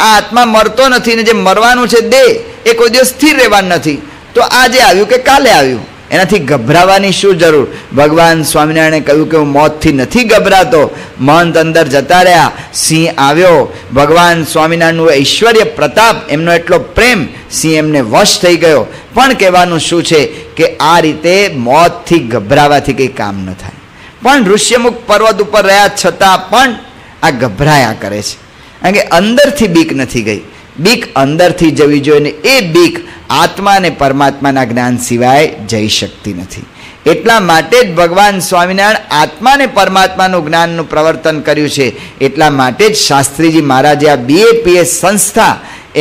आ आत्मा मरतो नथी ने जे मरवानुं छे देह ए कोई दिवस स्थिर रहेवानुं नथी तो आजे आव्युं के काले आव्युं एनाथी गभरावानी शू जरूर। भगवान स्वामीनारायणे कह्युं के हूँ मौतथी नथी गभरातो। महंत अंदर जता रह्या सिंह आव्यो। भगवान स्वामीनारायणनुं ऐश्वर्य प्रताप एमनो एटलो प्रेम सिंह एमने वश थई गयो। पण कहेवानुं शुं छे के आ रीते मौतथी गभरावाथी कंई काम न थाय। पण ऋष्यमुख पर्वत उपर रह्या छતાં पण आ गभराया करे छे कारण के अंदरथी बीक नथी गई। बीक अंदरथी जवी जोईए ने ए बीक आत्मा ने परमात्माना ज्ञान सिवाय जई शकती नथी। एटला माटे ज भगवान स्वामीनारायण आत्मा ने परमात्मानुं ज्ञाननुं प्रवर्तन कर्युं छे। एटला माटे ज शास्त्रीजी महाराजे आ बीएपीएस संस्था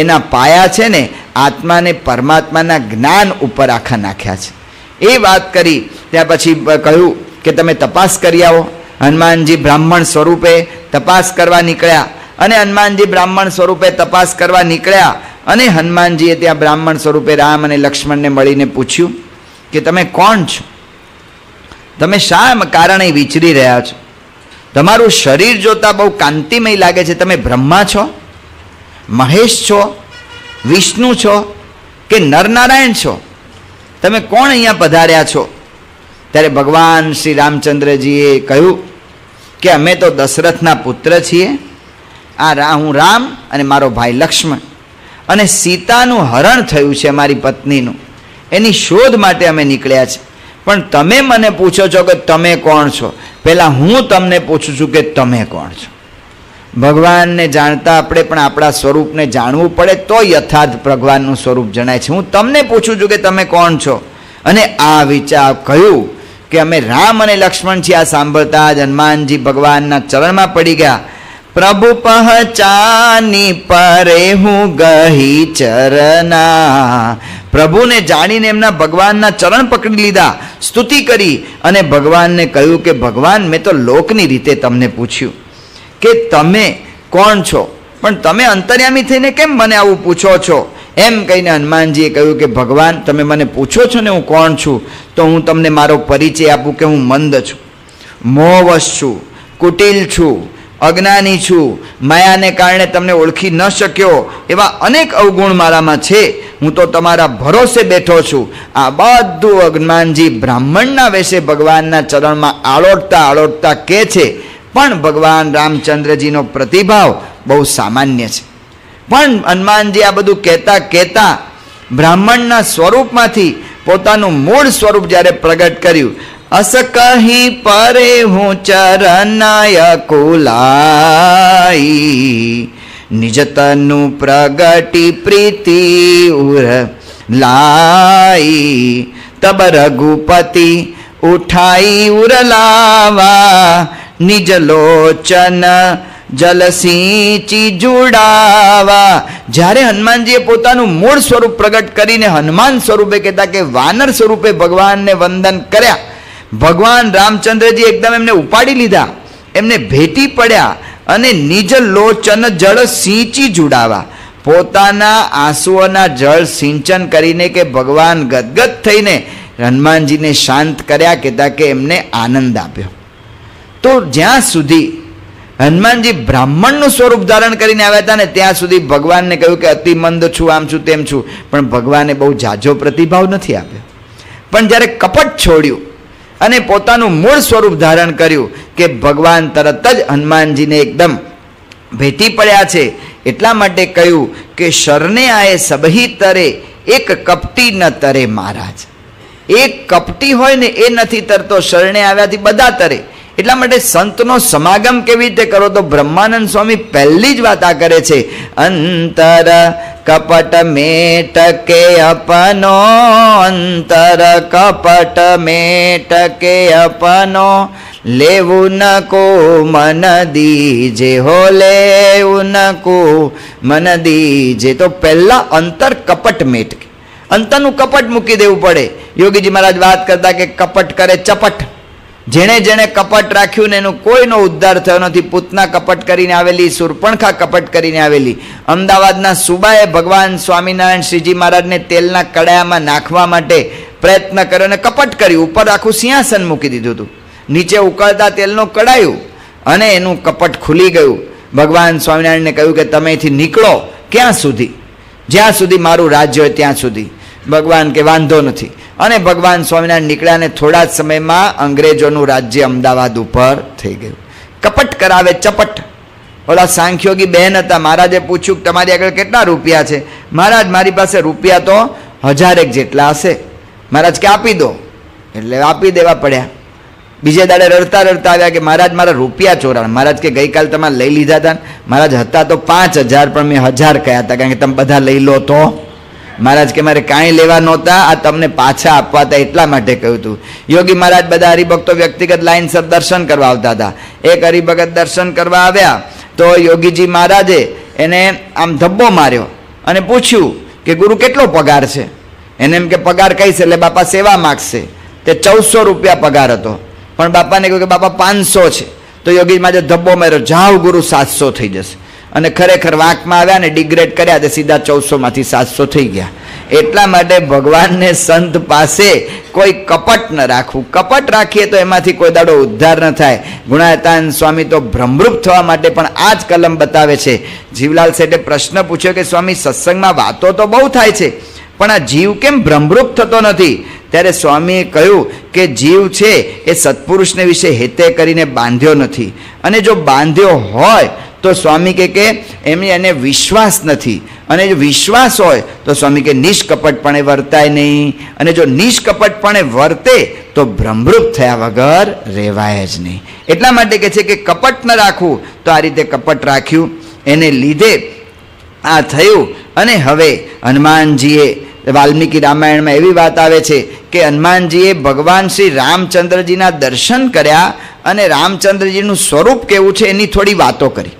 एना पाया छे ने आत्मा ने परमात्माना ज्ञान उपर आखा नाख्या छे। ए वात करी त्यार पछी कह्युं के तमे तपास करी आवो। हनुमानजी ब्राह्मण स्वरूपे तपास करवा निकळ्या अने हनुमानजी ब्राह्मण स्वरूपे तपास करवा निकळ्या अने हनुमानजीए त्यां ब्राह्मण स्वरूपे राम अने लक्ष्मणने मळीने पूछ्युं के तमे कोण छो? તમે શા કારણે વિચરી રહ્યા છો? તમારું શરીર જોતાં બહુ કાંતિમય લાગે છે. તમે બ્રહ્મા છો, મહેશ છો, વિષ્ણુ છો કે નરનારાયણ છો? તમે કોણ અહીંયા પધાર્યા છો? ત્યારે ભગવાન શ્રી રામચંદ્રજીએ કહ્યું કે અમે તો દશરથના પુત્ર છીએ. આ હું રામ અને મારો ભાઈ લક્ષ્મણ, અને સીતાનું હરણ થયું છે મારી પત્નીનું, એની શોધ માટે અમે નીકળ્યા છે. પણ તમે મને પૂછો છો કે તમે કોણ છો? પહેલાં હું તમને પૂછું છું કે તમે કોણ છો? ભગવાનને જાણતા આપણે પણ આપણા સ્વરૂપને જાણવું પડે તો યથાર્થ ભગવાનનું સ્વરૂપ જણાય છે. હું તમને પૂછું છું કે તમે કોણ છો? અને આ વિચાર કહ્યું કે અમે રામ અને લક્ષ્મણ છીએ. આ સાંભળતા જ હનુમાનજી ભગવાનના ચરણમાં પડી ગયા. प्रभु पहचानी परे हूँ गही चरना, प्रभु ने जानी ने एमना भगवान ना चरण पकड़ी लीधा, स्तुति करी अने भगवान ने कहू के भगवान मैं तो लोकनी रीते तमने पूछ्यू के तमे कोण छो, पण तमे अंतर्यामी थईने केम मने आवुं पूछो छो? एम कहीने हनुमानजीए कहू के भगवान तमे मने पूछो छो ने हूँ कोण छू, तो हूँ तमने मारो परिचय आपू के हूँ मंद छू, मोहवश छू, कुटिल छू, अज्ञानी छू, माया ने कारण तमने ओळखी न शक्यो, एवा अनेक अवगुण मारामां छे, हूँ तो तमारा भरोसे बैठो छू। आ बधु अज्ञानजी ब्राह्मणना वेशे भगवानना चरणमां आलोटता आलोटता कहे छे, पण भगवान रामचंद्रजीनो प्रतिभाव बहु सामान्य छे। पण हनुमानजी आ बधुं कहेता कहेता ब्राह्मणना स्वरूपमांथी पोतानुं मूळ स्वरूप ज्यारे प्रगट कर्युं, अस कहीं परे हूँ चरनाय कुलाई, निजतनु प्रगटि प्रीति उर लाई, तब रघुपति उठाई उर लावा, निज लोचन जलसींची जुड़ावा। જ્યારે હનુમાનજીએ પોતાનું મૂળ સ્વરૂપ પ્રગટ કરીને હનુમાન સ્વરૂપે કહેતા કે વાનર સ્વરૂપે ભગવાનને વંદન કર્યા, ભગવાન રામચંદ્રજી એકદમ એમને ઉપાડી લીધા, એમને ભેટી પડ્યા અને નિજ લોચન જળ સિંચી જોડાવા, પોતાના આંસુઓના જળ સિંચન કરીને કે ભગવાન ગદગદ થઈને હનુમાનજીને શાંત કર્યા, કહેતા કે એમને આનંદ આપ્યો. તો જ્યાં સુધી હનુમાનજી બ્રાહ્મણનું સ્વરૂપ ધારણ કરીને આવ્યા હતા ને ત્યાં સુધી ભગવાનને કહ્યું કે અતિમંદ છું, આમ છું, તેમ છું, પણ ભગવાને બહુ જાજો પ્રતિભાવ નથી આપ્યો. પણ જ્યારે કપટ છોડ્યું અને પોતાનું મૂળ સ્વરૂપ ધારણ કર્યું કે ભગવાન તરત જ હનુમાનજીને એકદમ ભેટી પડ્યા છે. એટલા માટે કહ્યું કે શરણે આએ સબહી તરે, એક કપટી ન તરે મહારાજ. એક કપટી હોય ને એ નથી તરતો, શરણે આવ્યાથી બધા તરે. એટલા માટે સંતનો સમાગમ કેવી રીતે કરો? તો બ્રહ્માનંદ સ્વામી પહેલી જ વાત આ કરે છે, અંતર कपट मेट के अपनो, अंतर कपट मेट के अपनो, लेवु नको मन दीजे हो, लेवु नको मन दीजे। तो पहला अंतर कपट मेट के, अंतरनु कपट मूकी देवू पड़े. योगी जी महाराज बात करता कि कपट करे चपट, जेने जेने कपट राख्यु ने एनु कोईनो उद्धार थयो नथी. पूतना कपट करीने आवेली, सूरपणखा कपट करीने आवेली, अमदावादना सूबाए भगवान स्वामीनारायण श्रीजी महाराजने तेलना कड़ायामां नाखवा माटे प्रयत्न कर्यो ने कपट कर्युं. उपर आखुं सिंहासन मूकी दीधुं हतुं, नीचे उकळता तेलनो कड़ायो अने एनु कपट खुली गयुं. भगवान स्वामीनारायणने कह्युं के तमे अहींथी नीकळो. क्यां सुधी? ज्यां सुधी मारुं राज्य होय त्यां सुधी. भगवान के वांधो नथी, અને ભગવાન સ્વામિનારાયણ નીકળ્યા ને થોડા જ સમયમાં અંગ્રેજોનું રાજ્ય અમદાવાદ ઉપર થઈ ગયું. કપટ કરાવે ચપટ. ઓલા સાંખ્યોગી બહેન હતા, મહારાજે પૂછ્યું કે તમારી આગળ કેટલા રૂપિયા છે? મહારાજ મારી પાસે રૂપિયા તો હજારેક જેટલા હશે. મહારાજ કે આપી દો. એટલે આપી દેવા પડ્યા. બીજે દાડે રડતા રડતા આવ્યા કે મહારાજ મારા રૂપિયા ચોરાણ. મહારાજ કે ગઈકાલ તમારે લઈ લીધા હતા? મહારાજ હતા તો પાંચ હજાર પણ મેં હજાર કહ્યા હતા, કારણ કે તમે બધા લઈ લો તો. મહારાજ કે મારે કાંઈ લેવા નહોતા, આ તમને પાછા આપવા હતા એટલા માટે કહ્યું હતું. યોગી મહારાજ બધા હરિભક્તો વ્યક્તિગત લાઇનસર દર્શન કરવા આવતા હતા. એક હરિભગત દર્શન કરવા આવ્યા તો યોગીજી મહારાજે એને આમ ધબ્બો માર્યો અને પૂછ્યું કે ગુરુ કેટલો પગાર છે? એને એમ કે પગાર કહીશ એટલે બાપા સેવા માગશે. તે ચૌદસો રૂપિયા પગાર હતો, પણ બાપાને કહ્યું કે બાપા પાંચસો છે. તો યોગીજી મહારાજે ધબ્બો માર્યો, જાઓ ગુરુ સાતસો થઈ જશે. અને ખરેખર વાંકમાં આવ્યા ને ડિગ્રેડ કર્યા, તે સીધા ચૌદસોમાંથી સાતસો થઈ ગયા. એટલા માટે ભગવાનને સંત પાસે कोई कपट न राखू। कपट राखिए तो एमांथी कोई दाड़ो उद्धार न थाय। गुणातान स्वामी तो भ्रमरूप थवा माटे पण आज कलम बतावे छे। जीवलाल सेठे प्रश्न पूछ्यो के स्वामी सत्संग में वातो तो बहु थाय छे पण आ जीव केम भ्रमरूप थतो नथी। त्यारे स्वामीए कह्युं के जीव छे ए सत्पुरुषने विषे हेते करीने बांध्यो नथी, अने जो बांध्यो होय तो स्वामी के के एमने एने विश्वास नथी, अने जो विश्वास होय तो स्वामी के निष्कपटपणे वर्ताय नहीं, अने जो निष्कपटपणे वर्ते तो भ्रमरूप थया वगर रहेवाय ज नहीं। एटला माटे कहे छे के कपट न राखवू। तो आ रीते कपट राख्युं एने लीधे आ थयुं। अने हवे हनुमानजीए वाल्मीकि रामायण में एवी बात आवे छे के हनुमानजीए भगवान श्री रामचंद्रजीना दर्शन कर्या अने रामचंद्रजीनुं स्वरूप केवुं छे एनी थोड़ी वातो करी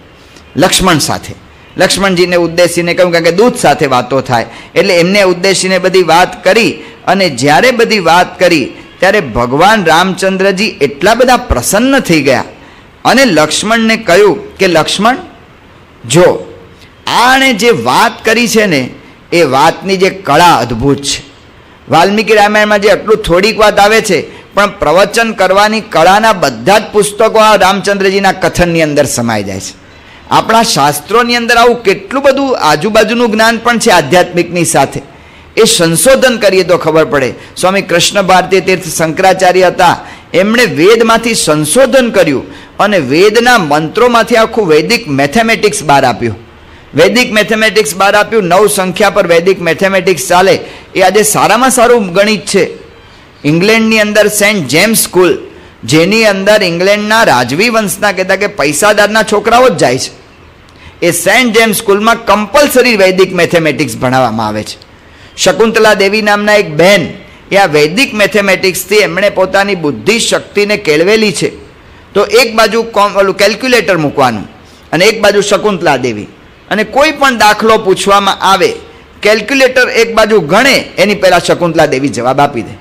लक्ष्मण साथे। लक्ष्मण जी ने उद्देशीने कहूँ क्या दूध साथे वातो थाय एटले एमने उद्देशीने बधी बात करी। अने ज्यारे बधी बात करी त्यारे भगवान रामचंद्र जी एटला बधा प्रसन्न थी गया अने लक्ष्मण ने कहूँ के लक्ष्मण जो आने जे बात करी छे ने ए वातनी जे कला अद्भुत छे। वाल्मीकि रामायण में जे आटलू थोड़ीक बात आवे छे पण प्रवचन करवानी कलाना बधा ज पुस्तको आ रामचंद्रजीना कथननी अंदर समाई जाय छे। अपना शास्त्रों की अंदर आउं केटलुं बधुं आजूबाजूनु ज्ञान पण छे। आध्यात्मिकनी साथे ए संशोधन करिए तो खबर पड़े। स्वामी कृष्ण भारती तीर्थ शंकराचार्य हता, एमणे वेदमांथी संशोधन कर्युं अने वेदना मंत्रोमांथी आखुं वैदिक मेथेमेटिक्स बहार आप्युं। वैदिक मेथेमेटिक्स बहार आप्युं। नव संख्या पर वैदिक मेथेमेटिक्स चाले ए आजे सारामां सारुं गणित छे। इंग्लेंडनी अंदर सेंट जेम्स स्कूल जेनी अंदर इंग्लेंडना राजवी वंशना कहेता के पैसादारना छोकराओ ज जाय छे। ए सेंट जेम्स स्कूल में कम्पल्सरी वैदिक मेथेमेटिक्स भणावामां आवे छे। शकुंतला देवी नामना एक बहन या वैदिक मेथेमेटिक्स थी एमणे पोतानी बुद्धि शक्ति ने केळवेली छे। तो एक बाजू ओलू कैल्क्युलेटर मूकवानुं अने एक बाजू शकुंतला देवी अने कोई पण दाखलो पूछवामां आवे कैल्क्युलेटर एक बाजू गणे एनी पहेला शकुंतला देवी जवाब आपी दे।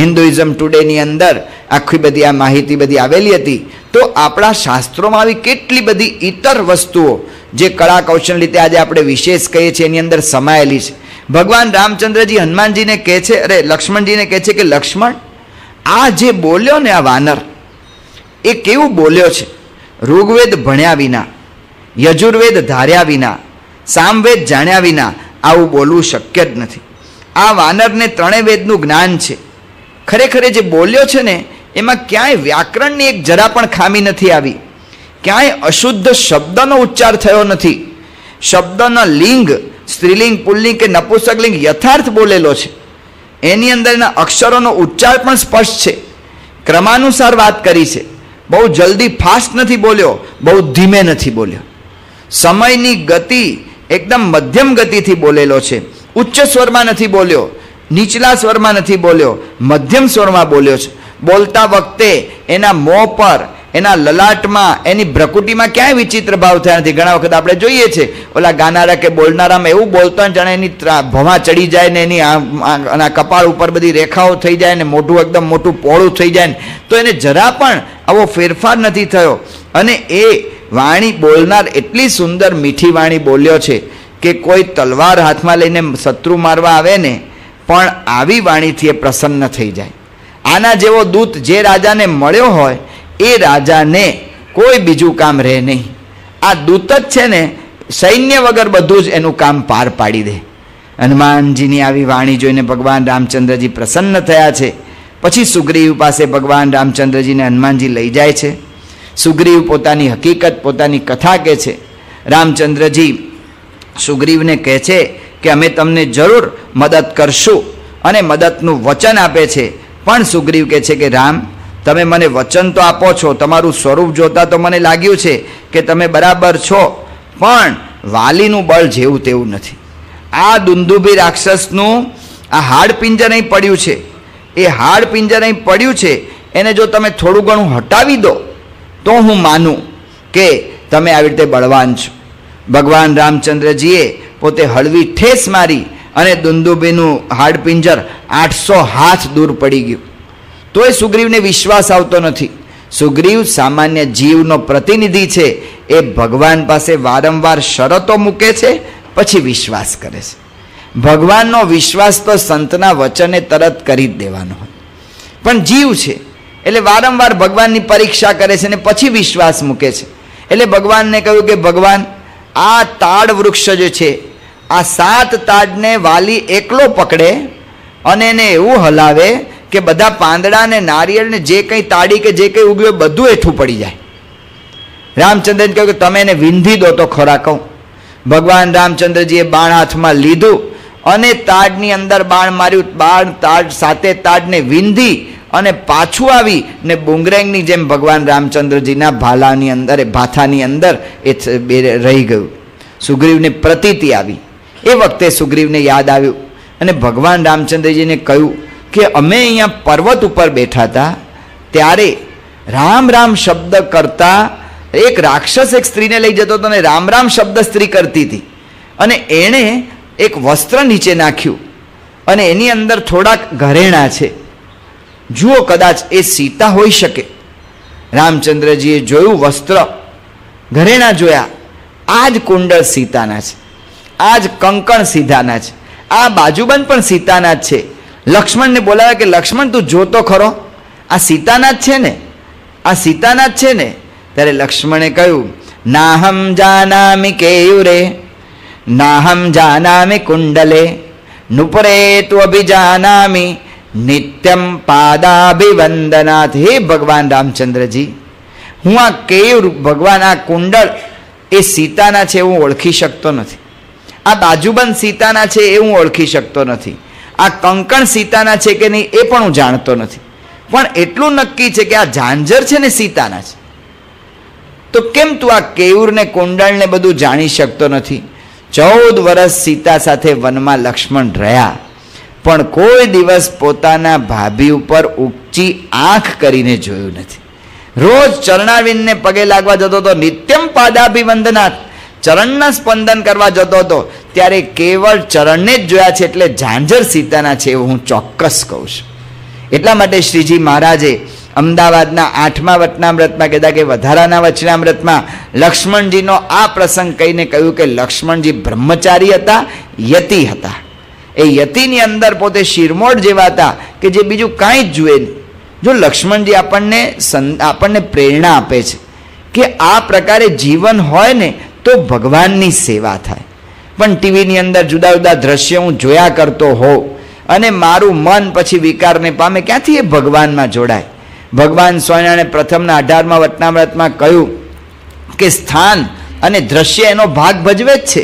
हिंदुइज्म टुडे नी अंदर आखी बधी आ माहिती बधी आवेली हती। तो आपणा शास्त्रोमां आवी केटली बधी इतर वस्तुओं जे कला कौशल रीते आज आप विशेष कहीए छीए एनी अंदर समायेली छे। भगवान रामचंद्र जी हनुमान जी ने कहे छे अरे लक्ष्मण जी ने कहे छे के लक्ष्मण आ जे बोल्यो ने आ वानर ए केवुं बोल्यो छे। ऋग्वेद भण्या विना, यजुर्वेद धार्या विना, सामवेद जाण्या विना आवुं बोलवुं शक्य ज नथी। आ वानरने त्रणेय वेदनुं ज्ञान छे। खरेखर जे बोल्यो छे ने एमां क्यांय व्याकरणनी एक जरा पण खामी नथी आवी, क्यांय अशुद्ध शब्दनो उच्चार थयो नथी। शब्दना लिंग स्त्रीलिंग पुल्लिंग के नपुंसकलिंग यथार्थ बोलेलो छे। एनी अंदरना अक्षरोनो उच्चार पण स्पष्ट छे। क्रमानुसार बात करी छे। बहु जल्दी फास्ट नथी बोल्यो, बहु धीमे नथी बोल्यो। समयनी गति एकदम मध्यम गतिथी बोलेलो छे। उच्च स्वरमां नथी बोल्यो, નીચલા સ્વરમાં નથી બોલ્યો, મધ્યમ સ્વરમાં બોલ્યો છે। બોલતા વખતે એના મોં પર, એના લલાટમાં, એની ભ્રકુટીમાં ક્યાંય વિચિત્ર ભાવ થયા નથી। ઘણા વખત આપણે જોઈએ છે ઓલા ગાનારા કે બોલનારામાં એવું બોલતા જાણે એની ભમા ચડી જાય ને એની આના કપાળ ઉપર બધી રેખાઓ થઈ જાય ને મોઢું એકદમ મોટું પોળું થઈ જાય ને તો એને જરા પણ આવો ફેરફાર નથી થયો। અને એ વાણી બોલનાર એટલી સુંદર મીઠી વાણી બોલ્યો છે કે કોઈ તલવાર હાથમાં લઈને શત્રુ મારવા આવે ને પણ આવી વાણીથી પ્રસન્ન થઈ જાય। આના જેવો દૂત જે રાજાને મળ્યો હોય એ રાજાને કોઈ બીજું કામ રહે નહીં। આ દૂત જ છે ને સૈન્ય વગર બધું જ એનું કામ પાર પાડી દે। હનુમાનજીની આવી વાણી જોઈને ભગવાન રામચંદ્રજી પ્રસન્ન થયા છે। પછી સુગ્રીવ પાસે ભગવાન રામચંદ્રજીને હનુમાનજી લઈ જાય છે। સુગ્રીવ પોતાની હકીકત પોતાની કથા કહે છે। રામચંદ્રજી સુગ્રીવને કહે છે કે અમે તમને જરૂર મદદ કરશું અને મદદનું વચન આપે છે। પણ સુગ્રીવ કહે છે કે રામ તમે મને વચન તો આપો છો, તમારું સ્વરૂપ જોતાં તો મને લાગ્યું છે કે તમે બરાબર છો, પણ વાલીનું બળ જેવું તેવું નથી। આ દુંદુભી રાક્ષસનું આ હાડપિંજર અહીં પડ્યું છે, એ હાડપિંજર અહીં પડ્યું છે, એને જો તમે થોડું ઘણું હટાવી દો તો હું માનું કે તમે આવી રીતે બળવાન છો। ભગવાન રામચંદ્રજીએ પોતે હળવી ઠેસ મારી અને દુંદુભીનું હાડપિંજર આઠસો હાથ દૂર પડી ગયું। તોય સુગ્રીવને વિશ્વાસ આવતો નથી। સુગ્રીવ સામાન્ય જીવનો પ્રતિનિધિ છે, એ ભગવાન પાસે વારંવાર શરતો મૂકે છે પછી વિશ્વાસ કરે છે। ભગવાનનો વિશ્વાસ તો સંતના વચને તરત કરી જ દેવાનો હોય। પણ જીવ છે એટલે વારંવાર ભગવાનની પરીક્ષા કરે છે ને પછી વિશ્વાસ મૂકે છે. એટલે ભગવાનને કહ્યું કે ભગવાન આ તાડ વૃક્ષ જે છે આ સાત તાડને વાલી એકલો પકડે અને એને એવું હલાવે કે બધા પાંદડા ને નારિયેળ ને જે કંઈ તાડી કે જે કંઈ ઉગ્યું બધું એઠું પડી જાય. રામચંદ્રજીએ કહ્યું કે તમે એને વિંધી દો તો ખોરાક. ભગવાન રામચંદ્રજીએ બાણ હાથમાં લીધું અને તાડની અંદર બાણ માર્યું. બાણ તાડ સાથે તાડને વિંધી અને પાછું આવી ને બુંગરેંગની જેમ ભગવાન રામચંદ્રજીના ભાલાની અંદર એ ભાથાની અંદર એ રહી ગયું. સુગ્રીવને પ્રતીતિ આવી. એ વખતે સુગ્રીવને યાદ આવ્યું અને ભગવાન રામચંદ્રજીને કહ્યું કે અમે અહીંયા પર્વત ઉપર બેઠા હતા ત્યારે રામ રામ શબ્દ કરતા એક રાક્ષસ એક સ્ત્રીને લઈ જતો હતો અને રામ રામ શબ્દ સ્ત્રી કરતી હતી અને એણે એક વસ્ત્ર નીચે નાખ્યું અને એની અંદર થોડાક ઘરેણા છે. જુઓ કદાચ એ સીતા હોઈ શકે. રામચંદ્રજીએ જોયું વસ્ત્ર ઘરેણા જોયા. આ જ કુંડળ સીતાના છે, આ જ કંકણ સીતાના છે, આ બાજુબંધ પણ સીતાના જ છે. લક્ષ્મણને બોલાવ્યા કે લક્ષ્મણ તું જોતો ખરો આ સીતાના જ છે ને, આ સીતાના જ છે ને. ત્યારે લક્ષ્મણે કહ્યું નાહમ જાનામિ કેયુરે नाहम जानामि कुंडले नुपरे तु अभिजानामि नित्यम पादाभिवंदनाथ. हे भगवान रामचंद्र जी हूँ आ केव भगवान आ कुंडल ए सीताना छे हूँ ओळखी शकतो नथी, आ बाजूबंद सीताना छे ए हूँ ओळखी शकतो नथी, आ कंकण सीताना छे के नहीं ए पण हूँ जाणतो नथी, पण एटलू नक्की छे के आ झांझर छे ने सीताना छे. तो केम तू आ केयूर ने कुंडल ने बधुं जाणी शकतो नथी? चौद वर्ष सीता साथे वनमा लक्ष्मण रह्या पण कोई दिवस पोताना भाभी उपर ऊंची आंख करीने जोयुं नथी. रोज चरणारविंदने पगे लागवा जतो तो नित्यम पादाभिवंदनाथ चरणना स्पंदन करवा जतो तो त्यारे केवल चरणने ज जोया छे एटले झांझर सीताना छे एवुं चोक्कस कहूं छुं. एटला माटे श्रीजी महाराजे अमदावादना आठमा वचनामृतमां कदा के वधाराना वचनामृतमां लक्ष्मणजीनो आ प्रसंग कहीने कह्युं के लक्ष्मणजी ब्रह्मचारी हता, यति हता. ए यतिनी अंदर पोते शिरमोड जेवा हता के जे बीजुं कांई ज जुए नहीं. जो लक्ष्मणजी आपणने आपणने प्रेरणा आपे छे के आ प्रकारे जीवन होय ने तो भगवाननी सेवा थाय. पण टीवीनी अंदर जुदा जुदा दृश्य हूँ जोया करतो हों अने मारुं मन पछी विकारने पामे क्यांथी ए भगवानमां जोडाय. भगवान स्वामीनारायण प्रथमना अठारमा वचनामृतमां कह્યું કે સ્થાન અને દ્રશ્ય એનો ભાગ ભજવે જ છે.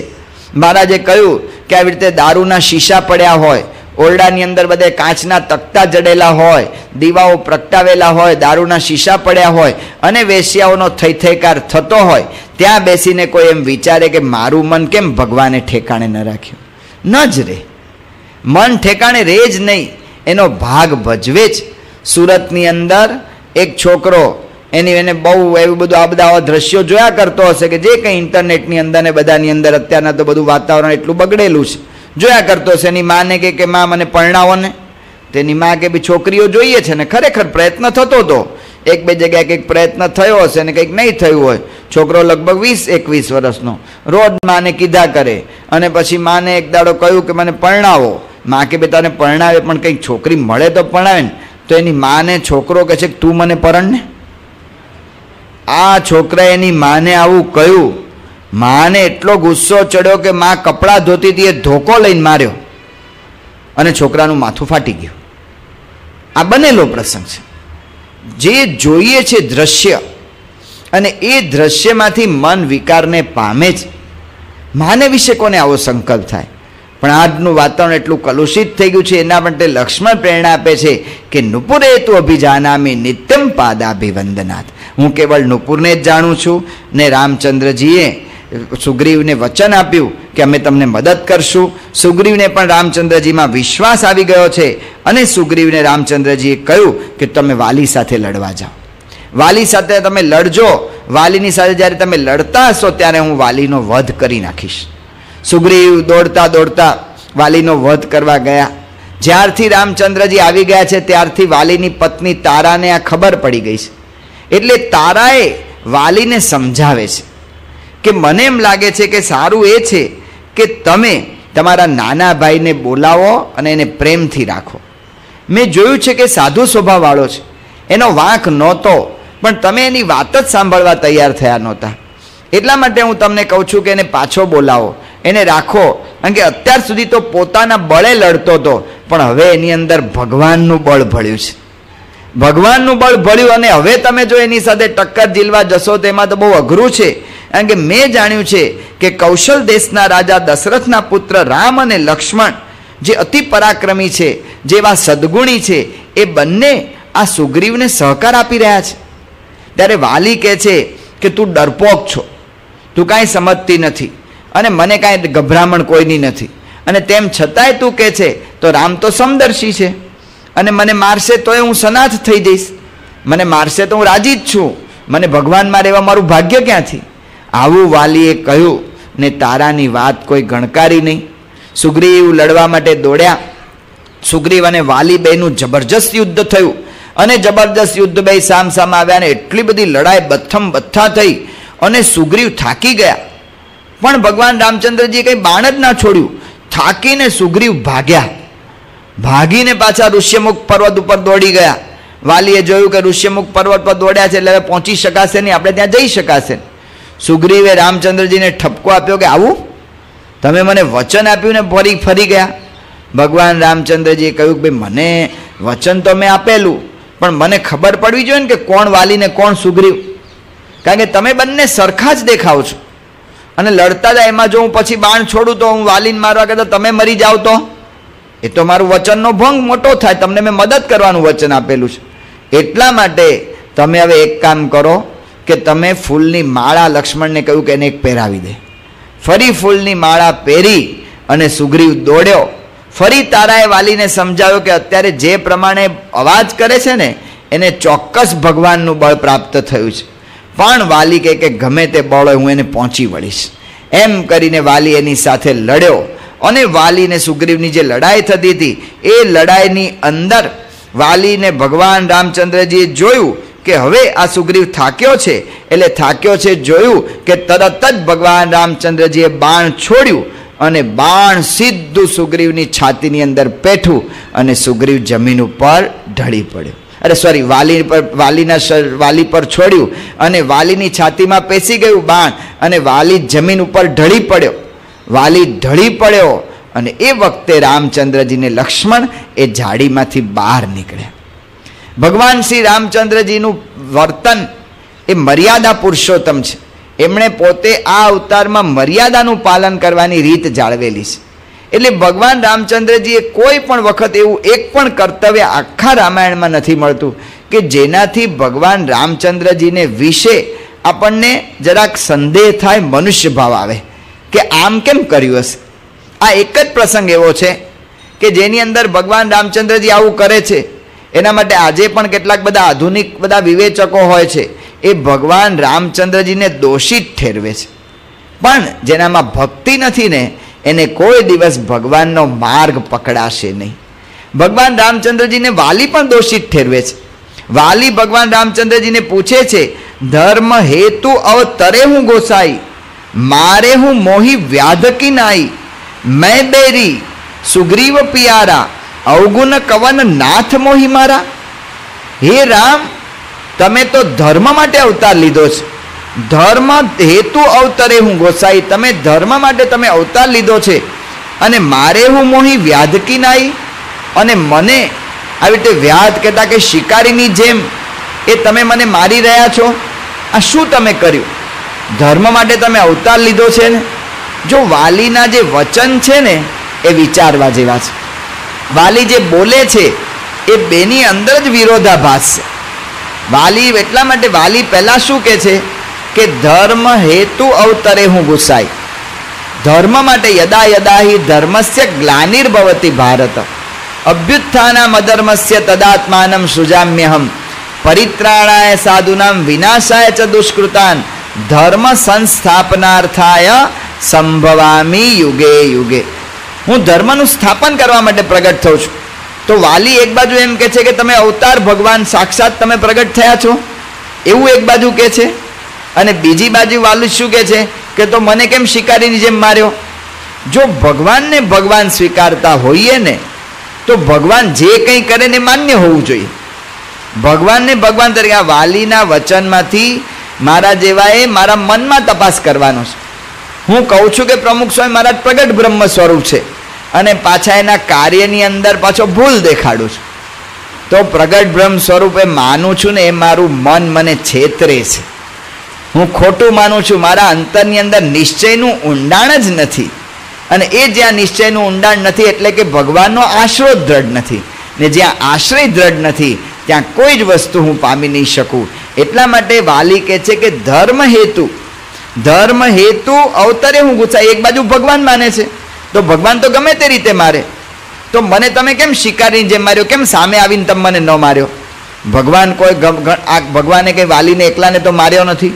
મહારાજે કહ્યું કે આવી રીતે દારૂના શીશા પડ્યા હોય, ઓરડાની અંદર બધે કાચના તકતા જડેલા હોય, દીવાઓ પ્રગટાવેલા હોય, દારૂના શીશા પડ્યા હોય અને વેશ્યાઓનો થઈ થઈકાર થતો હોય, ત્યાં બેસીને કોઈ એમ વિચારે કે મારું મન કેમ ભગવાને ઠેકાણે ન રાખ્યું? ન જ રે, મન ઠેકાણે રહે જ નહીં, એનો ભાગ ભજવે જ. સુરતની અંદર એક છોકરો એની એને બહુ એવું બધું આ બધા દ્રશ્યો જોયા કરતો હશે કે જે કંઈ ઇન્ટરનેટની અંદર ને બધાની અંદર અત્યારના તો બધું વાતાવરણ એટલું બગડેલું છે. જોયા કરતો હશે એની માને કે કે માં મને પરણાવોને. તેની માં કે બી છોકરીઓ જોઈએ છે ને ખરેખર પ્રયત્ન થતો હતો. એક બે જગ્યાએ કંઈક પ્રયત્ન થયો હશે ને કંઈક નહીં થયું હોય. છોકરો લગભગ વીસ એકવીસ વર્ષનો રોજ માને કીધા કરે અને પછી માને એક દાડો કહ્યું કે મને પરણાવો. માં કે બેટાને પરણાવે પણ કંઈક છોકરી મળે તો પરણાવે ને. તો એની માને છોકરો કહે છે કે તું મને પરણને. આ છોકરાએ એની માને આવું કહ્યું. માને એટલો ગુસ્સો ચડ્યો કે માં કપડાં ધોતી હતી એ ધોકો લઈને માર્યો અને છોકરાનું માથું ફાટી ગયું. આ બનેલો પ્રસંગ છે. જે જોઈએ છે દ્રશ્ય અને એ દ્રશ્યમાંથી મન વિકારને પામે જ. માને વિશે કોને આવો સંકલ્પ થાય? પણ આજનું વાતાવરણ એટલું કલુષિત થઈ ગયું છે. એના માટે લક્ષ્મણ પ્રેરણા આપે છે કે નુપુરે તું અભિજાનામી નિત્યમ પાદાભિવંદનાથ. હું કેવળ નુપુરને જ જાણું છું ને રામચંદ્રજીએ સુગ્રીવને વચન આપ્યું કે અમે તમને મદદ કરશું. સુગ્રીવને પણ રામચંદ્રજીમાં વિશ્વાસ આવી ગયો છે અને સુગ્રીવને રામચંદ્રજીએ કહ્યું કે તમે વાલી સાથે લડવા જાઓ, વાલી સાથે તમે લડજો. વાલીની સાથે જ્યારે તમે લડતા હશો ત્યારે હું વાલીનો વધ કરી નાખીશ. સુગ્રીવ દોડતા દોડતા વાલીનો વધ કરવા ગયા. જ્યારથી રામચંદ્રજી આવી ગયા છે ત્યારથી વાલીની પત્ની તારાને આ ખબર પડી ગઈ છે. એટલે તારાએ વાલીને સમજાવે છે કે મને એમ લાગે છે કે સારું એ છે કે તમે તમારા નાના ભાઈને બોલાવો અને એને પ્રેમથી રાખો. મેં જોયું છે કે સાધુ સ્વભાવવાળો છે, એનો વાંક નહોતો, પણ તમે એની વાત જ સાંભળવા તૈયાર થયા નહોતા. એટલા માટે હું તમને કહું છું કે એને પાછો બોલાવો, એને રાખો. કારણ કે અત્યાર સુધી તો પોતાના બળે લડતો હતો, પણ હવે એની અંદર ભગવાનનું બળ ભળ્યું છે. ભગવાનનું બળ ભળ્યું અને હવે તમે જો એની સાથે ટક્કર ઝીલવા જશો તેમાં તો બહુ અઘરું છે. કારણ કે મેં જાણ્યું છે કે કૌશલ દેશના રાજા દશરથના પુત્ર રામ અને લક્ષ્મણ જે અતિ પરાક્રમી છે, જેવા સદગુણી છે, એ બંને આ સુગ્રીવને સહકાર આપી રહ્યા છે. ત્યારે વાલી કહે છે કે તું ડરપોક છો, તું કાંઈ સમજતી નથી અને મને કાંઈ ગભરામણ કોઈની નથી, અને તેમ છતાંય તું કહે છે. તો રામ તો સમદર્શી છે અને મને મારશે તોય હું સનાથ થઈ જઈશ, મને મારશે તો હું રાજી જ છું, મને ભગવાન મારે એવા મારું ભાગ્ય ક્યાંથી. આવું વાલીએ કહ્યું ને તારાની વાત કોઈ ગણકારી નહીં. સુગ્રીવ લડવા માટે દોડ્યા. સુગ્રીવ અને વાલી બેનું જબરજસ્ત યુદ્ધ થયું અને જબરજસ્ત યુદ્ધ બે સામસામ આવ્યા અને એટલી બધી લડાઈ બથમ બથા થઈ અને સુગ્રીવ થાકી ગયા. પણ ભગવાન રામચંદ્રજીએ કંઈ બાણ જ ના છોડ્યું. થાકીને સુગ્રીવ ભાગ્યા. ભાગીને પાછા ઋષ્યમુખ પર્વત ઉપર દોડી ગયા. વાલીએ જોયું કે ઋષ્યમુખ પર્વત પર દોડ્યા છે એટલે હવે પહોંચી શકાશે નહીં, આપણે ત્યાં જઈ શકાશે. સુગ્રીવે રામચંદ્રજીને ઠપકો આપ્યો કે આવું તમે મને વચન આપ્યું ને ફરી ફરી ગયા. ભગવાન રામચંદ્રજીએ કહ્યું કે ભાઈ મને વચન તો મેં આપેલું, પણ મને ખબર પડવી જોઈએ ને કે કોણ વાલી ને કોણ સુગ્રીવ. કારણ કે તમે બંને સરખા જ દેખાવ છો અને લડતા જ એમાં જો હું પછી બાણ છોડું તો હું વાલીને મારવા કરતાં તમે મરી જાઓ તો એ તો મારું વચનનો ભંગ મોટો થાય. તમને મેં મદદ કરવાનું વચન આપેલું છે. એટલા માટે તમે હવે એક કામ કરો કે તમે ફૂલની માળા, લક્ષ્મણને કહ્યું કે એને એક પહેરાવી દે. ફરી ફૂલની માળા પહેરી અને સુગ્રીવ દોડ્યો. ફરી તારાએ વાલીને સમજાવ્યો કે અત્યારે જે પ્રમાણે અવાજ કરે છે ને એને ચોક્કસ ભગવાનનું બળ પ્રાપ્ત થયું છે. પણ વાલી કહે કે ગમે તે બળ હોય હું એને પહોંચી વળીશ. એમ કરીને વાલી એની સાથે લડ્યો અને વાલીને સુગ્રીવની જે લડાઈ થતી હતી એ લડાઈની અંદર વાલીને ભગવાન રામચંદ્રજીએ જોયું કે હવે આ સુગ્રીવ થાક્યો છે, એટલે થાક્યો છે જોયું કે તરત જ ભગવાન રામચંદ્રજીએ બાણ છોડ્યું અને બાણ સીધું સુગ્રીવની છાતીની અંદર પેઠું અને સુગ્રીવ જમીન ઉપર ઢળી પડ્યો. અરે સોરી વાલી પર વાલીના વાલી પર છોડ્યું અને વાલીની છાતીમાં પેસી ગયું બાણ અને વાલી જમીન ઉપર ઢળી પડ્યો. વાલી ઢળી પડ્યો અને એ વખતે રામચંદ્રજીને લક્ષ્મણ એ ઝાડીમાંથી બહાર નીકળ્યા. ભગવાન શ્રી રામચંદ્રજીનું વર્તન એ મર્યાદા પુરુષોત્તમ છે. એમણે પોતે આ અવતારમાં મર્યાદાનું પાલન કરવાની રીત જાળવેલી છે. એટલે ભગવાન રામચંદ્રજીએ કોઈ પણ વખત એવું એક પણ કર્તવ્ય આખા રામાયણમાં નથી મળતું કે જેનાથી ભગવાન રામચંદ્રજીને વિશે આપણને જરાક સંદેહ થાય, મનુષ્ય ભાવ આવે કે આમ કેમ કર્યું હશે. આ એક જ પ્રસંગ એવો છે કે જેની અંદર ભગવાન રામચંદ્રજી આવું કરે છે. એના માટે આજે પણ કેટલાક બધા આધુનિક બધા વિવેચકો હોય છે એ ભગવાન રામચંદ્રજીને દોષિત ઠેરવે છે. પણ જેનામાં ભક્તિ નથી ને એને કોઈ દિવસ ભગવાનનો માર્ગ પકડાશે નહીં. ભગવાન રામચંદ્રજીને વાલી પણ દોષિત ઠેરવે છે. વાલી ભગવાન રામચંદ્રજીને પૂછે છે, ધર્મ હેતુ અવતરે હું ગોસાઈ, મારે હું મોહી વ્યાધકી નાઈ, મેં બેરી સુગ્રીવ પિયારા અવગુણ કવન નાથ મોહી મારા. હે રામ, તમે તો ધર્મ માટે અવતાર લીધો છે. ધર્મ હેતુ અવતરે હું ગોસાઈ, તમે ધર્મ માટે તમે અવતાર લીધો છે અને મારે હું મોહી વ્યાધકી નાઈ, અને મને આવી રીતે વ્યાધ કહેતા કે શિકારીની જેમ એ તમે મને મારી રહ્યા છો. આ શું તમે કર્યું? ધર્મ માટે તમે અવતાર લીધો છે ને. જો વાલીના જે વચન છે ને એ વિચારવા જેવા છે. વાલી જે બોલે છે એ બેની અંદર જ વિરોધાભાસ છે. વાલી એટલા માટે વાલી પહેલાં શું કહે છે કે ધર્મ હેતુ અવતરે હું ગુસાઈ, ધર્મ માટે યદા યદા હિ ધર્મસ્ય ગ્લાનિર્ભવતી ભારત, અભ્યુત્થાનામ અધર્મસ્ય તદાત્માનમ સૃજામ્યહમ, પરિત્રાણાય સાધુનામ વિનાશાય ચ દુષ્કૃતાન, ધર્મ સંસ્થાપનાર્થાય સંભવામી યુગે યુગે. હું ધર્મનું સ્થાપન કરવા માટે પ્રગટ થઉં છું. તો વાલી એક બાજુ એમ કહે છે કે તમે અવતાર ભગવાન સાક્ષાત તમે પ્રગટ થયા છો, એવું એક બાજુ કહે છે. અને બીજી બાજુ વાલી શું કહે છે કે તો મને કેમ શિકારીની જેમ માર્યો? જો ભગવાનને ભગવાન સ્વીકારતા હોઈએ ને तो भगवान जे कहीं करे ने मान्य होवू जोईए। भगवान ने भगवान तरीके आ वालीना वचनमांथी मारा जेवाए मारा मनमा तपास करवानो छे। हूँ कहूँ छूँ कि प्रमुख स्वामी महाराज प्रगट ब्रह्म स्वरूप है और पाछा एना कार्यनी अंदर पाछो भूल देखाडू छूं, तो प्रगट ब्रह्म स्वरूपे मानू छूं ने मारू मन मने छेतरे छे। हूँ खोटू मानू छूं, मारा अंतरनी अंदर निश्चयनू ऊंडाण ज नथी अने ए ज्यां निश्चयनू ऊंडाण नथी एटले के भगवाननो आश्रय दृढ़ नथी ने ज्यां आश्रय दृढ़ नथी त्यां कोई ज वस्तु हूँ पामी नहीं शकूं। एटला माटे वाली कहे छे के धर्म हेतु धर्म हेतु अवतरे हूँ गुसाई। एक बाजू भगवान माने छे तो भगवान तो गमे ते रीते मारे, तो मने तमे केम शिकारी जेम मार्यो, केम सामे आवीने तम मने न मार्यो? भगवान कोई आ भगवाने कहीं वाली ने एकलाने तो मार्यो नथी।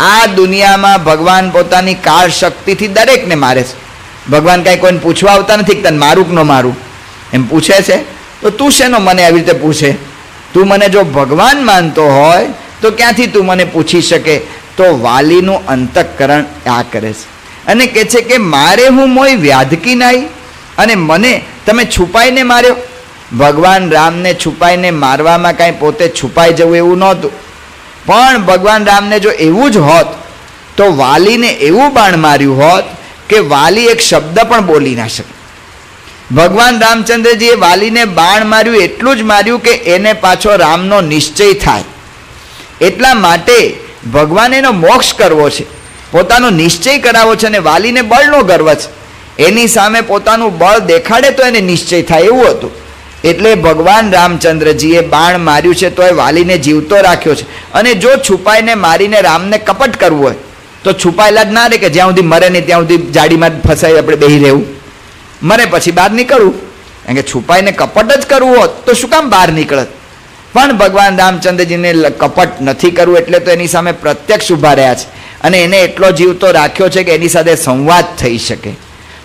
आ दुनिया में भगवान पोतानी कार शक्ति थी दरेक ने मारे छे। भगवान कहीं कोईने पूछवा आवता नथी तने मारूं के न मारूं एम पूछे छे, तो तू शेनो मने आवी रीते पूछे? तू मने जो भगवान मानतो होय तो क्यांथी तू मने पूछी शके? तो वालीनु अंतकरण आ करे छे अने कहे छे के मारे हूँ मोई व्याधकी नाई अने मने तमे छुपाईने मार्यो। भगवान राम ने छुपाईने मारवा में कांई पोते छुपाई जवुं एवुं नहोतुं, पण भगवान राम ने जो एवुं ज होत तो वाली ने एवं बाण मार्युं होत के वाली एक शब्द पण बोली ना शके। भगवान रामचंद्रजीए वाली ने बाण मार्युं एटलुं ज मार्युं के एने पाछो रामनो निश्चय थाय। एटला माटे भगवाने एनो मोक्ष करवो छे, पोतानो निश्चय करावो छे ने वालीने बळनो गर्व छे। एनी सामे पोतानु बळ देखाडे तो एने निश्चय थाय एवुं हतुं। एटले भगवान रामचंद्रजीए बाण मार्युं छे तोय वालीने जीवतो राख्यो छे। अने जो छुपाईने मारीने रामने कपट करवुं होय तो छुपायेला ज ना रहे, के ज्यां सुधी मरे नहीं त्यां सुधी जाडीमां फसाई आपणे बेही रहेवुं, मरे पछी बहार निकळवुं। कारण के छुपाईने कपट ज करवुं होत तो शुं काम बहार निकळत? पण भगवान रामचंद्रजीने कपट नहीं करवुं एटले तो एनी सामे प्रत्यक्ष उभा रह्या छे अने एने एटलो जीव तो राख्यो छे के एनी साथे संवाद थई शके।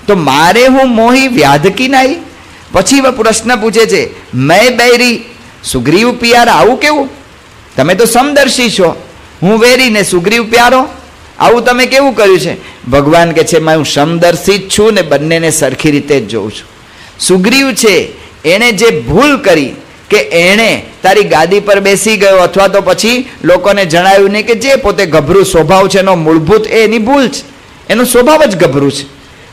तो मारे हूँ मोही व्याधकी नाई। पछी प्रश्न पूछे छे, मैं बैरी सुग्रीव प्यार आवुं केवुं? तमे तो समदर्शी छो, हूँ वेरी ने सुग्रीव प्यारो, आवुं तमे केवुं कर्युं छे? भगवान कहे छे मैं हूँ समदर्शी ज छूं ने बंनेने सरखी रीते ज जोऊं छूं। सुग्रीव छे एने जे भूल करी के एने तारी गादी पर बेसी गयो अथवा तो पछी लोकोने जणाव्यु नहीं के जे पोते गभरू स्वभाव छे एनो मूलभूत एनी भूल छे, एनो स्वभाव ज गभरू छे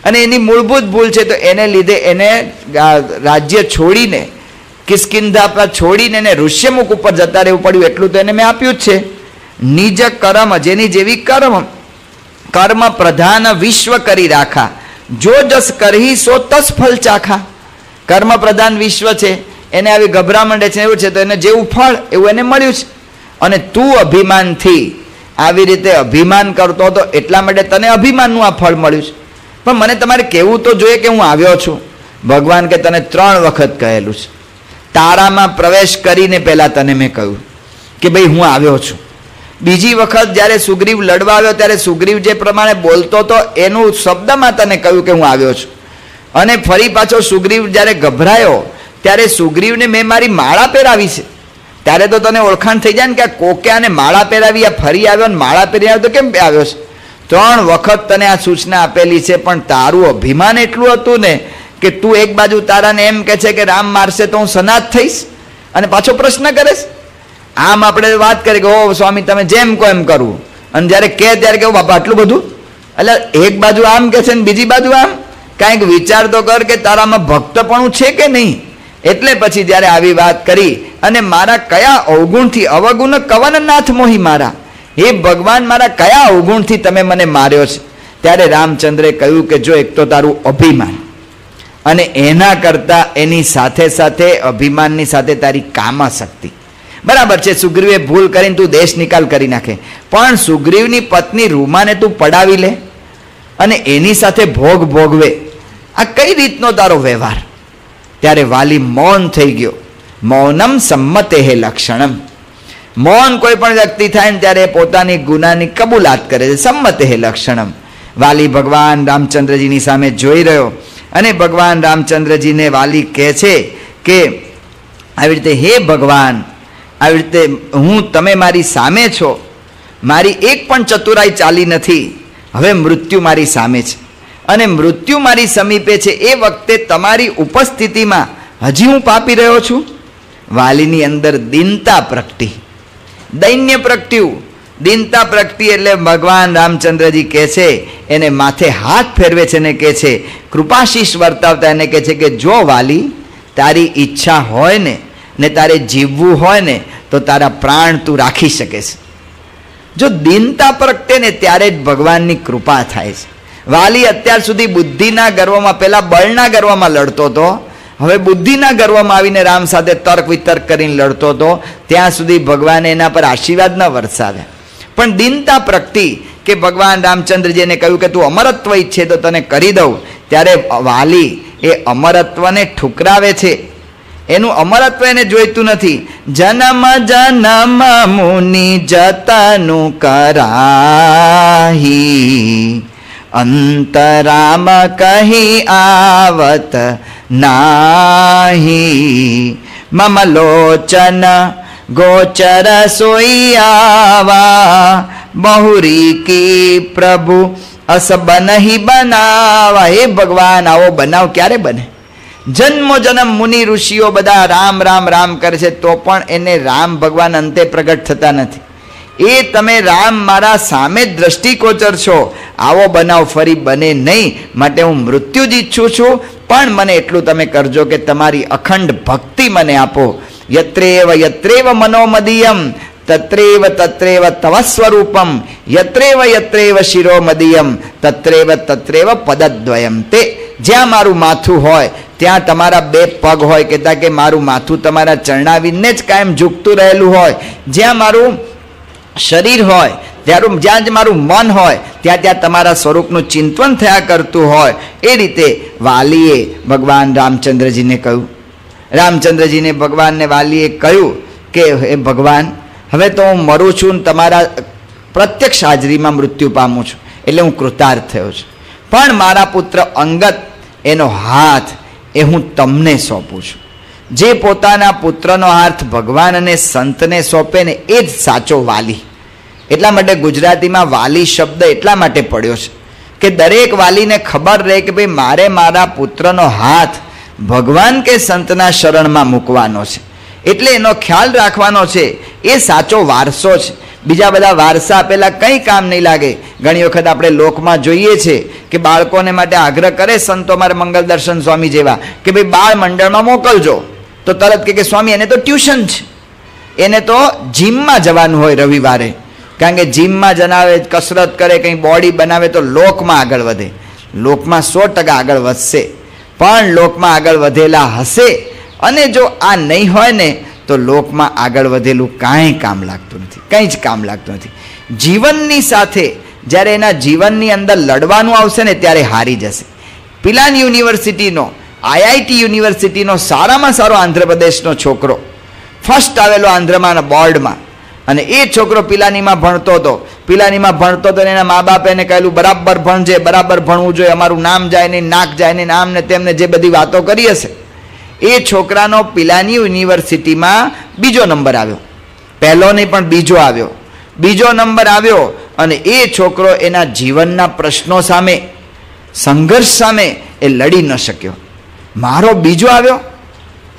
अने एनी मूलभूत भूल छे, तो एने लीधे एने राज्य छोड़ीने किष्किंधा पर छोड़ीने ने ऋष्यमुख पर जता रहेवुं पड्युं। एटलुं तो एने मैं आप्युं ज छे। निज कर्म जेनी जेवी कर्म कर्म प्रधान विश्व करी राखा, जो जस करही सो तस फल चाखा। कर्म प्रधान विश्व छे एने आवी गभरामण छे एवुं छे तो एने जेवुं फळ एवुं एने मळ्युं छे। अने तू अभिमानथी आवी रीते अभिमान करतो हतो एटला माटे तने अभिमाननुं आ फळ मळ्युं छे। पण मने तमारे कहेवुं तो जोईए के हुं આવ્યો છું। भगवान के तने त्रण वखत कहेलुं छे। तारामां प्रवेश करीने पहेला तने मैं कह्युं के भाई हुं આવ્યો છું। बीजी वखत ज्यारे सुग्रीव लड़वा आव्यो त्यारे सुग्रीव जे प्रमाणे बोलतो तो एनुं शब्दमां तने कह्युं के हुं આવ્યો છું। अने फरी पाछो सुग्रीव ज्यारे गभरायो त्यारे सुग्रीव ने मैं मारी माला पहरावी छे त्यारे तो तने ओळखाण थई जाय ने के कोके ने माला पहरावी, आ फरी आव्यो ने माला पहरी आव्यो तो केम आव्यो छे? त्रण वखत तने आ सूचना आपेली छे पण तारू अभिमान एटलुं हतुं ने के तू एक बाजू ताराने एम कहे छे के राम मारशे तो हूँ सनाथ थईश अने पाछो प्रश्न करेश। आम आपणे वात करी के ओ स्वामी तमे जेम को एम करू अने ज्यारे के त्यारे के बापा आटलुं बधुं, એટલે एक बाजू आम कहे छे ने बीजी बाजू आम, कांईक विचार तो कर के तारामां भक्तपणुं छे के नहीं। एटले पछी ज्यारे आवी वात करी अने मारा कया अवगुण थी अवगुण कवन नाथ मोही मारा, हे भगवान मारा कया अवगुण थी तमे मने मार्यो छे? त्यारे रामचंद्रे कह्युं के जो एक तो तारू अभिमान अने एना करता एनी साथे साथे अभिमाननी साथे तारी कामाशक्ति। बराबर छे सुग्रीवे भूल करीने तू देश निकाल करी नाखे, पण सुग्रीवनी पत्नी रूमाने तू पडावी ले अने एनी साथे भोग भोगवे, आ कई रीतनो तारो व्यवहार? त्यारे वाली मौन थई गयो। मौनम सम्मते हे लक्षणम। मौन कोईपण व्यक्ति थाय ने त्यारे पोतानी गुनानी कबूलात करे छे। सम्मते हे लक्षणम। वाली भगवान रामचंद्रजीनी सामे जोई रह्यो अने भगवान रामचंद्रजीने वाली कहे छे के आवी रीते हे भगवान आवी रीते हूँ तमे मारी सामे छो, मारी एक पण चतुराई चाली नथी, हवे मृत्यु मारी सामे छे अने मृत्यु मारी समीपे छे। ए वखते तमारी उपस्थितिमां हजी हूँ पापी रह्यो छूं। वालीनी अंदर दीनता प्रगटी, दैन्य प्रगट्यु, दीनता प्रगटी एटले भगवान रामचंद्रजी कहे छे एने माथे हाथ फेरवे छे ने कहे छे कृपाशीष वर्तावता एने कहे छे के जो वाली तारी इच्छा होय ने ने तारे जीववू होय ने तो तारा प्राण तू राखी शके छे। जो दीनता प्रगटे ने त्यारे ज भगवाननी कृपा थाय छे। वाली अत्यार सुधी बुद्धिना गर्वमां पहेला बळना गर्वमां लड़तो तो हवे बुद्धिना गर्वमां आवीने राम साथे तर्क वितर्क करीने लड़तो तो त्यां सुधी भगवाने एना पर आशीर्वाद न वरसाव्या। पण दीनता प्रगटी के भगवान रामचंद्रजीने कह्युं के तू अमरत्व इच्छे तो तने करी दऊं, त्यारे वाली ए अमरत्वने ठुकरावे छे। एनु अमरत्व एने जोईतुं नथी। जन्म जन्म मुनि जतनु कराही, अंत राम कही आवत नाही। मम लोचन गोचर सोई आवा, बहुरी की प्रभु अस बन ही बनावा। हे भगवान आवो बनाव क्यारे बने? जन्मो जन्म मुनि ऋषिओ बधा राम राम राम करे छे तो पण एने राम भगवान अंते प्रगट थता नथी। ए तमे राम मारा सामे दृष्टिकोचर छो, आवो बनाव फरी बने नहीं माटे हूँ मृत्यु ज इच्छू छूं, पण मने एटलुं तमे करजो के तमारी अखंड भक्ति मने आपो। यत्रेव यत्रेव मनोमदीयम तत्रेव तत्रेव तव स्वरूपम, यत्रेव यत्रेव शिरो मदीयम तत्रेव तत्रेव पदद्वयम। ते ज्यां मारू माथुं होय त्यां तमारा बे पग होय, कहेता के मारू माथुं तमारा चरणावीने ज कायम झूकतुं रहेलुं होय। ज्यां मारू शरीर होय त्यारू ज्यां ज मारू मन होय त्यां त्यां तमारा स्वरूपनुं चिंतन थया करतुं होय। ए रीते वालीए भगवान रामचंद्रजीने कह्युं। रामचंद्रजीने भगवानने वालीए कह्युं के हे भगवान, हवे तो हूँ मरूं छूं ने तमारा प्रत्यक्ष हाजरीमां मृत्यु पामुं छूं एटले हूँ कृतार्थ थयो छूं, पण मारा पुत्र अंगत एनो हाथ ए हूँ तमने सौंपूं छूं। जे पोताना पुत्रनो हाथ भगवान अने संतने सौंपे ने ए ज साचो वाली। एटला माटे गुजरातीमां वाली शब्द एटला माटे पड्यो छे के दरेक वालीने खबर रहे के भाई मारे मारा पुत्रनो हाथ भगवान के संतना शरणमां मूकवानो छे, एटले एनो ख्याल राखवानो छे। ए साचो वारसो छे। बीजा बधा वारसा आपेला कई काम नहीं लागे। घणी वखत आपणे लोकमां जोईए छे के बाळकोने माटे आग्रह करे संतो मारे मंगल दर्शन स्वामी जेवा के भाई बाळ मंडळमां मोकलजो तो तरत के, के स्वामी एने तो ट्यूशन छे, एने तो जीम में जवानुं होय रविवारे, कारण के जीम में जनावे कसरत करे कहीं बॉडी बनावे तो लोक में आगळ वधे। लोक में सौ टका आगळ वधशे, पण लोक में आगळ वधेला हशे अने जो आ नहीं होय ने तो लोक में आगळ वधेलुं कांई काम लागतुं नथी, कंई ज काम लागतुं नथी। जीवननी साथे ज्यारे एना जीवननी अंदर लड़वानुं आवशे ने त्यारे हारी जशे। पिलान युनिवर्सिटीनो आईआईटी यूनिवर्सिटी नो सारा में सारो आंध्र प्रदेश नो छोकरो फर्स्ट आवेलो आंध्र में बोर्ड में, अने ए छोकरो पिलानी में भणतो तो पिलानी में भणतो तो एना माँ बापे ने कहेलू बराबर भणजे, बराबर भणवुं जोईए, अमारुं नाम जाए नहीं, नाक जाए नहीं, नाम ने तेमने जे बधी वातो करी हशे। ए छोकरानो पिलानी यूनिवर्सिटी में बीजो नंबर आव्यो, पहलो नहीं पण बीजो आव्यो, बीजो नंबर आव्यो। अने ए छोकरो एना जीवनना प्रश्नो सामे, संघर्ष सामे ए लड़ी न शक्यो। मारो बीजो आव्यो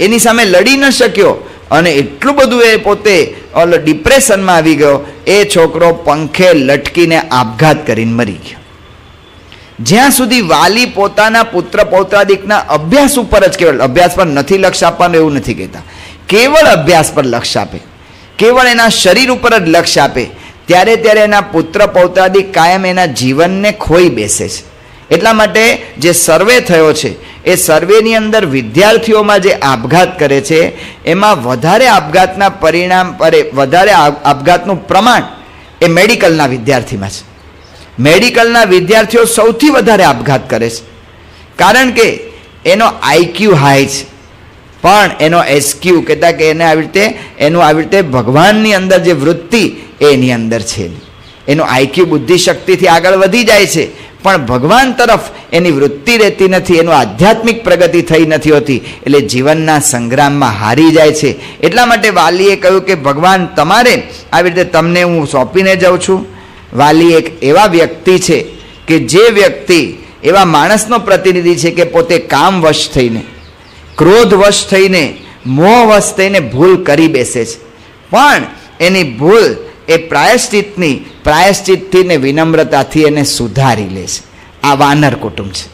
एनी सामे लड़ी न शक्यो अने एटलुं बधुं ए पोते ओलो डिप्रेशन में आवी गयो। ए छोकरो पंखे लटकीने आपघात करीने मरी गयो। ज्यां सुधी वाली पोताना पुत्र पौत्रादिकना अभ्यास पर ज केवल अभ्यास पर नथी लक्ष्य आपवानुं एवुं नथी कहेता, केवल अभ्यास पर लक्ष्य आपे, केवल एना शरीर पर ज लक्ष्य आपे त्यारे त्यारे एना पुत्र पौत्रादि कायम एना जीवन ने खोई बेसे छे। एटला माटे जे सर्वे थयो छे ए सर्वेनी अंदर विद्यार्थीओ में जे आपघात करे छे एमां वधारे आपघातना परिणाम परे वधारे आपघातनुं प्रमाण ए मेडिकलना विद्यार्थीमां छे। मेडिकलना विद्यार्थीओ सौथी वधारे आपघात करे छे, कारण के एनो आईक्यू हाई छे पण एनो एसक्यू कहेता के एने આવી રીતે એનું આવી રીતે ભગવાનની અંદર જે વૃત્તિ એની અંદર છે, એનો આઈક્યુ બુદ્ધિશક્તિથી આગળ વધી જાય છે પણ ભગવાન તરફ એની વૃત્તિ રહેતી નથી, એનો આધ્યાત્મિક પ્રગતિ થઈ નથી હોતી એટલે જીવનના સંગ્રામમાં હારી જાય છે। એટલા માટે વાલીએ કહ્યું કે ભગવાન તમારે આવી રીતે તમને હું સોંપીને જાઉં છું। વાલી એક એવા વ્યક્તિ છે કે જે વ્યક્તિ એવા માણસનો પ્રતિનિધિ છે કે પોતે કામવશ થઈને ક્રોધવશ થઈને મોહવશ થઈને ભૂલ કરી બેસે છે, પણ એની ભૂલ એ પ્રાયશ્ચિતની પ્રાયશ્ચિતથીને વિનમ્રતાથી એને સુધારી લે છે. આ વાનર કુટુંબ છે,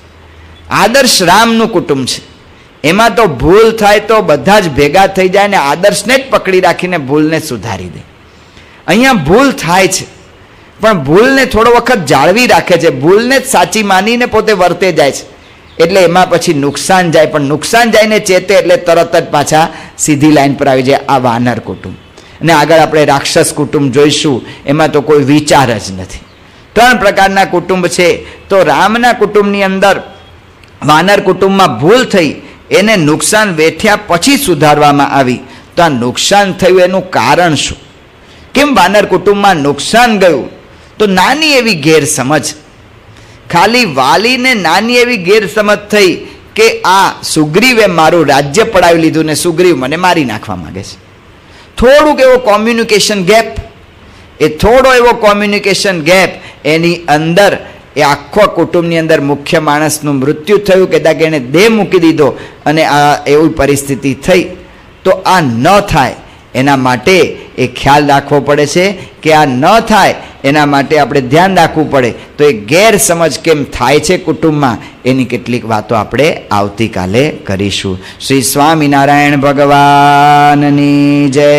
આદર્શ રામનું કુટુંબ છે. એમાં તો ભૂલ થાય તો બધા જ ભેગા થઈ જાય ને આદર્શને જ પકડી રાખીને ભૂલને સુધારી દે. અહીંયા ભૂલ થાય છે પણ ભૂલને થોડો વખત જાળવી રાખે છે, ભૂલને જ સાચી માનીને પોતે વર્તે જાય છે. એટલે એમાં પછી નુકસાન જાય, પણ નુકસાન જાયને ચેતે એટલે તરત જ પાછા સીધી લાઈન પર આવી જાય. આ વાનર કુટુંબ. અને આગળ આપણે રાક્ષસ કુટુંબ જોઈશું, એમાં તો કોઈ વિચાર જ નથી. ત્રણ પ્રકારના કુટુંબ છે. તો રામના કુટુંબની અંદર વાનર કુટુંબમાં ભૂલ થઈ, એને નુકસાન વેઠ્યા પછી સુધારવામાં આવી. તો આ નુકસાન થયું એનું કારણ શું? કેમ વાનર કુટુંબમાં નુકસાન ગયું? તો નાની એવી ગેરસમજ, ખાલી વાલીને નાની એવી ગેરસમજ થઈ કે આ સુગ્રીવે મારું રાજ્ય પડાવી લીધું ને સુગ્રીવ મને મારી નાખવા માગે છે. થોડુંક એવો કોમ્યુનિકેશન ગેપ, એ થોડો એવો કોમ્યુનિકેશન ગેપ, એની અંદર એ આખો કુટુંબની અંદર મુખ્ય માણસનું મૃત્યુ થયું, કદાચ એણે દેહ મૂકી દીધો અને આ એવી પરિસ્થિતિ થઈ. તો આ ન થાય એના માટે એ ખ્યાલ રાખવો પડે છે કે આ ન થાય એના માટે આપણે ધ્યાન રાખવું પડે. તો એ ગેરસમજ કેમ થાય છે કુટુંબમાં એની કેટલીક વાતો આપણે આવતીકાલે કરીશું. શ્રી સ્વામિનારાયણ ભગવાનની જય.